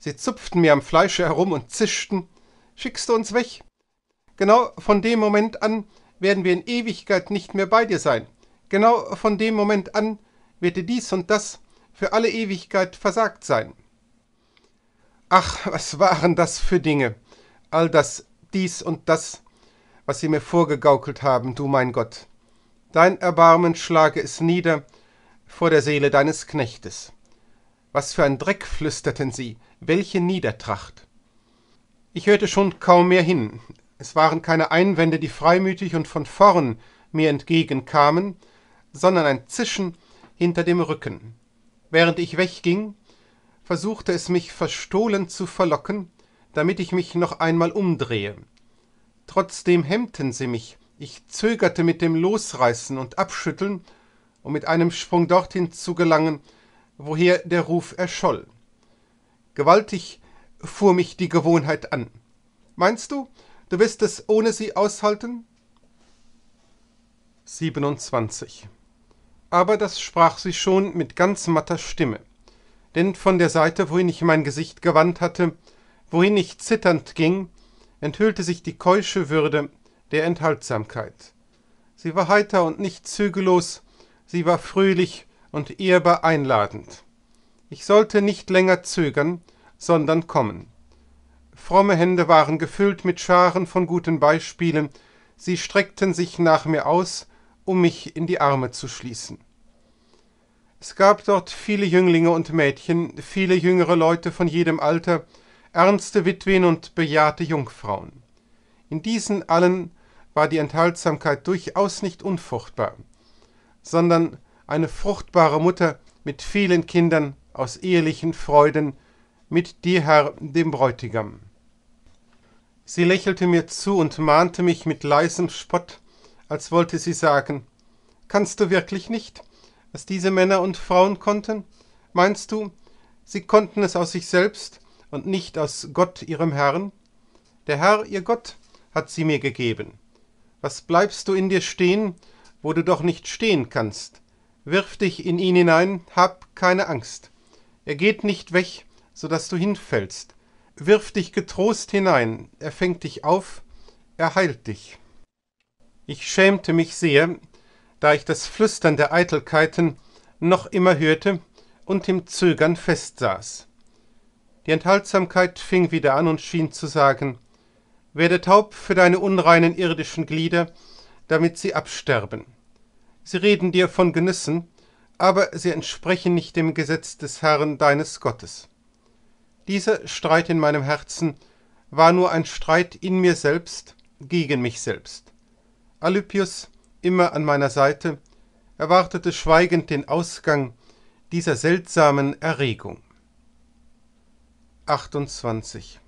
Sie zupften mir am Fleische herum und zischten, »Schickst du uns weg? Genau von dem Moment an werden wir in Ewigkeit nicht mehr bei dir sein. Genau von dem Moment an wird dir dies und das für alle Ewigkeit versagt sein.« Ach, was waren das für Dinge! All das dies und das, was sie mir vorgegaukelt haben, du mein Gott. Dein Erbarmen schlage es nieder vor der Seele deines Knechtes. Was für ein Dreck, flüsterten sie, welche Niedertracht! Ich hörte schon kaum mehr hin. Es waren keine Einwände, die freimütig und von vorn mir entgegenkamen, sondern ein Zischen hinter dem Rücken. Während ich wegging, versuchte es mich verstohlen zu verlocken, damit ich mich noch einmal umdrehe. Trotzdem hemmten sie mich. Ich zögerte mit dem Losreißen und Abschütteln, um mit einem Sprung dorthin zu gelangen, woher der Ruf erscholl. Gewaltig fuhr mich die Gewohnheit an. Meinst du, du wirst es ohne sie aushalten? 27. Aber das sprach sie schon mit ganz matter Stimme, denn von der Seite, wohin ich mein Gesicht gewandt hatte, wohin ich zitternd ging, enthüllte sich die keusche Würde der Enthaltsamkeit. Sie war heiter und nicht zügellos, sie war fröhlich und ehrbar einladend. Ich sollte nicht länger zögern, sondern kommen. Fromme Hände waren gefüllt mit Scharen von guten Beispielen, sie streckten sich nach mir aus, um mich in die Arme zu schließen. Es gab dort viele Jünglinge und Mädchen, viele jüngere Leute von jedem Alter, ernste Witwen und bejahrte Jungfrauen. In diesen allen war die Enthaltsamkeit durchaus nicht unfruchtbar, sondern eine fruchtbare Mutter mit vielen Kindern aus ehelichen Freuden, mit dir, Herr, dem Bräutigam. Sie lächelte mir zu und mahnte mich mit leisem Spott, als wollte sie sagen, »Kannst du wirklich nicht, was diese Männer und Frauen konnten? Meinst du, sie konnten es aus sich selbst und nicht aus Gott, ihrem Herrn? Der Herr, ihr Gott, hat sie mir gegeben. Was bleibst du in dir stehen, wo du doch nicht stehen kannst? Wirf dich in ihn hinein, hab keine Angst. Er geht nicht weg, so dass du hinfällst. Wirf dich getrost hinein, er fängt dich auf, er heilt dich.« Ich schämte mich sehr, da ich das Flüstern der Eitelkeiten noch immer hörte und im Zögern festsaß. Die Enthaltsamkeit fing wieder an und schien zu sagen, »Werde taub für deine unreinen irdischen Glieder, damit sie absterben. Sie reden dir von Genüssen, aber sie entsprechen nicht dem Gesetz des Herrn, deines Gottes.« Dieser Streit in meinem Herzen war nur ein Streit in mir selbst, gegen mich selbst. Alypius, immer an meiner Seite, erwartete schweigend den Ausgang dieser seltsamen Erregung. 28.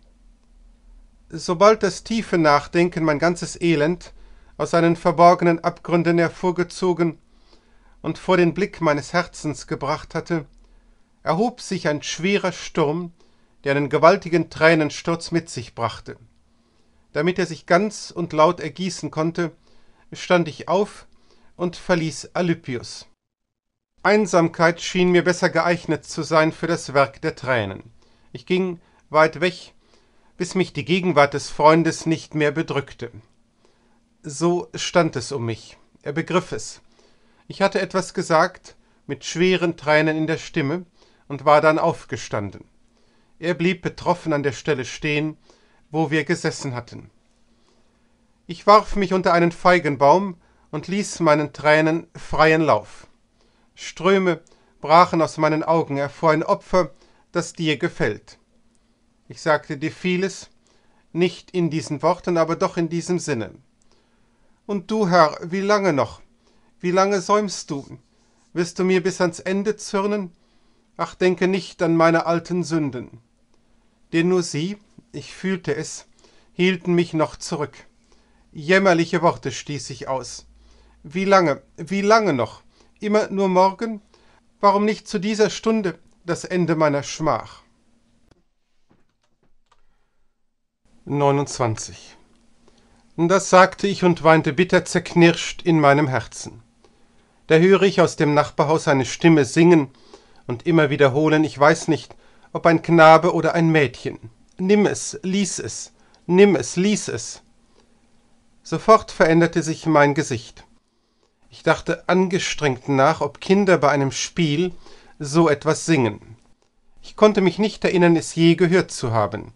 Sobald das tiefe Nachdenken mein ganzes Elend aus seinen verborgenen Abgründen hervorgezogen und vor den Blick meines Herzens gebracht hatte, erhob sich ein schwerer Sturm, der einen gewaltigen Tränensturz mit sich brachte. Damit er sich ganz und laut ergießen konnte, stand ich auf und verließ Alypius. Einsamkeit schien mir besser geeignet zu sein für das Werk der Tränen. Ich ging weit weg, bis mich die Gegenwart des Freundes nicht mehr bedrückte. So stand es um mich. Er begriff es. Ich hatte etwas gesagt, mit schweren Tränen in der Stimme, und war dann aufgestanden. Er blieb betroffen an der Stelle stehen, wo wir gesessen hatten. Ich warf mich unter einen Feigenbaum und ließ meinen Tränen freien Lauf. Ströme brachen aus meinen Augen hervor, ein Opfer, das dir gefällt. Ich sagte dir vieles, nicht in diesen Worten, aber doch in diesem Sinne. Und du, Herr, wie lange noch? Wie lange säumst du? Wirst du mir bis ans Ende zürnen? Ach, denke nicht an meine alten Sünden. Denn nur sie, ich fühlte es, hielten mich noch zurück. Jämmerliche Worte stieß ich aus. Wie lange noch? Immer nur morgen? Warum nicht zu dieser Stunde das Ende meiner Schmach? 29. Das sagte ich und weinte bitter zerknirscht in meinem Herzen. Da höre ich aus dem Nachbarhaus eine Stimme singen und immer wiederholen, ich weiß nicht, ob ein Knabe oder ein Mädchen. Nimm es, lies es, nimm es, lies es. Sofort veränderte sich mein Gesicht. Ich dachte angestrengt nach, ob Kinder bei einem Spiel so etwas singen. Ich konnte mich nicht erinnern, es je gehört zu haben.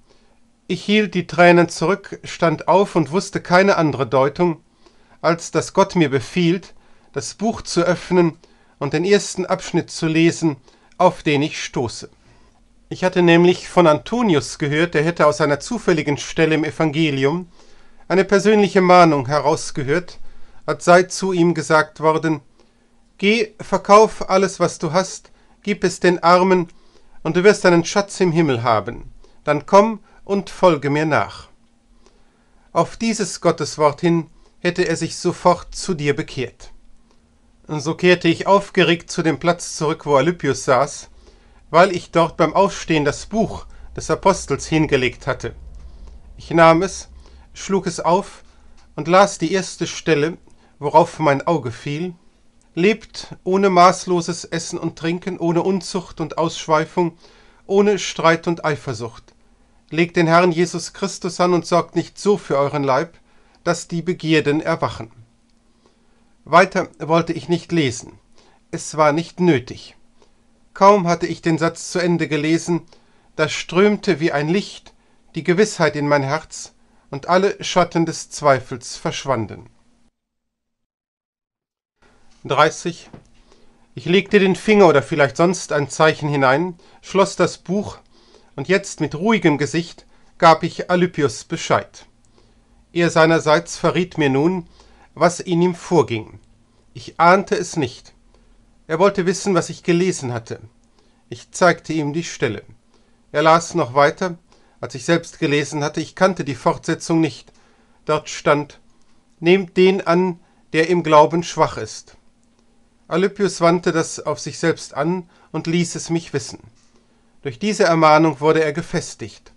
Ich hielt die Tränen zurück, stand auf und wusste keine andere Deutung, als dass Gott mir befiehlt, das Buch zu öffnen und den ersten Abschnitt zu lesen, auf den ich stoße. Ich hatte nämlich von Antonius gehört, der hätte aus einer zufälligen Stelle im Evangelium eine persönliche Mahnung herausgehört, als sei zu ihm gesagt worden: Geh, verkauf alles, was du hast, gib es den Armen, und du wirst einen Schatz im Himmel haben. Dann komm und folge mir nach. Auf dieses Gotteswort hin hätte er sich sofort zu dir bekehrt. Und so kehrte ich aufgeregt zu dem Platz zurück, wo Alypius saß, weil ich dort beim Aufstehen das Buch des Apostels hingelegt hatte. Ich nahm es, schlug es auf und las die erste Stelle, worauf mein Auge fiel: Lebt ohne maßloses Essen und Trinken, ohne Unzucht und Ausschweifung, ohne Streit und Eifersucht. Legt den Herrn Jesus Christus an und sorgt nicht so für euren Leib, dass die Begierden erwachen. Weiter wollte ich nicht lesen. Es war nicht nötig. Kaum hatte ich den Satz zu Ende gelesen, da strömte wie ein Licht die Gewissheit in mein Herz und alle Schatten des Zweifels verschwanden. 30. Ich legte den Finger oder vielleicht sonst ein Zeichen hinein, schloss das Buch, und jetzt mit ruhigem Gesicht gab ich Alypius Bescheid. Er seinerseits verriet mir nun, was in ihm vorging. Ich ahnte es nicht. Er wollte wissen, was ich gelesen hatte. Ich zeigte ihm die Stelle. Er las noch weiter, als ich selbst gelesen hatte. Ich kannte die Fortsetzung nicht. Dort stand: Nehmt den an, der im Glauben schwach ist. Alypius wandte das auf sich selbst an und ließ es mich wissen. Durch diese Ermahnung wurde er gefestigt.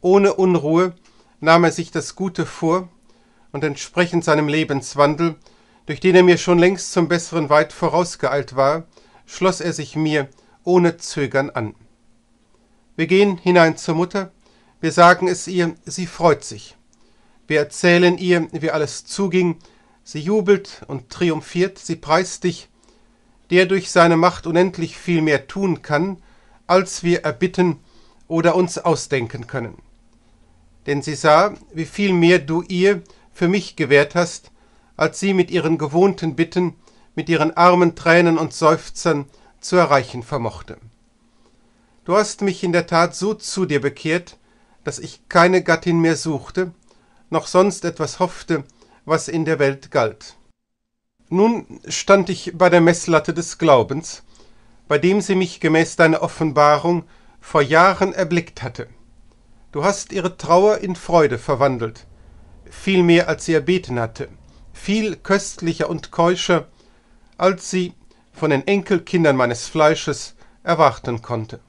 Ohne Unruhe nahm er sich das Gute vor und entsprechend seinem Lebenswandel, durch den er mir schon längst zum Besseren weit vorausgeeilt war, schloss er sich mir ohne Zögern an. Wir gehen hinein zur Mutter, wir sagen es ihr, sie freut sich. Wir erzählen ihr, wie alles zuging, sie jubelt und triumphiert, sie preist dich, der durch seine Macht unendlich viel mehr tun kann, als wir erbitten oder uns ausdenken können. Denn sie sah, wie viel mehr du ihr für mich gewährt hast, als sie mit ihren gewohnten Bitten, mit ihren armen Tränen und Seufzern zu erreichen vermochte. Du hast mich in der Tat so zu dir bekehrt, dass ich keine Gattin mehr suchte, noch sonst etwas hoffte, was in der Welt galt. Nun stand ich bei der Messlatte des Glaubens, bei dem sie mich gemäß deiner Offenbarung vor Jahren erblickt hatte. Du hast ihre Trauer in Freude verwandelt, viel mehr als sie erbeten hatte, viel köstlicher und keuscher, als sie von den Enkelkindern meines Fleisches erwarten konnte.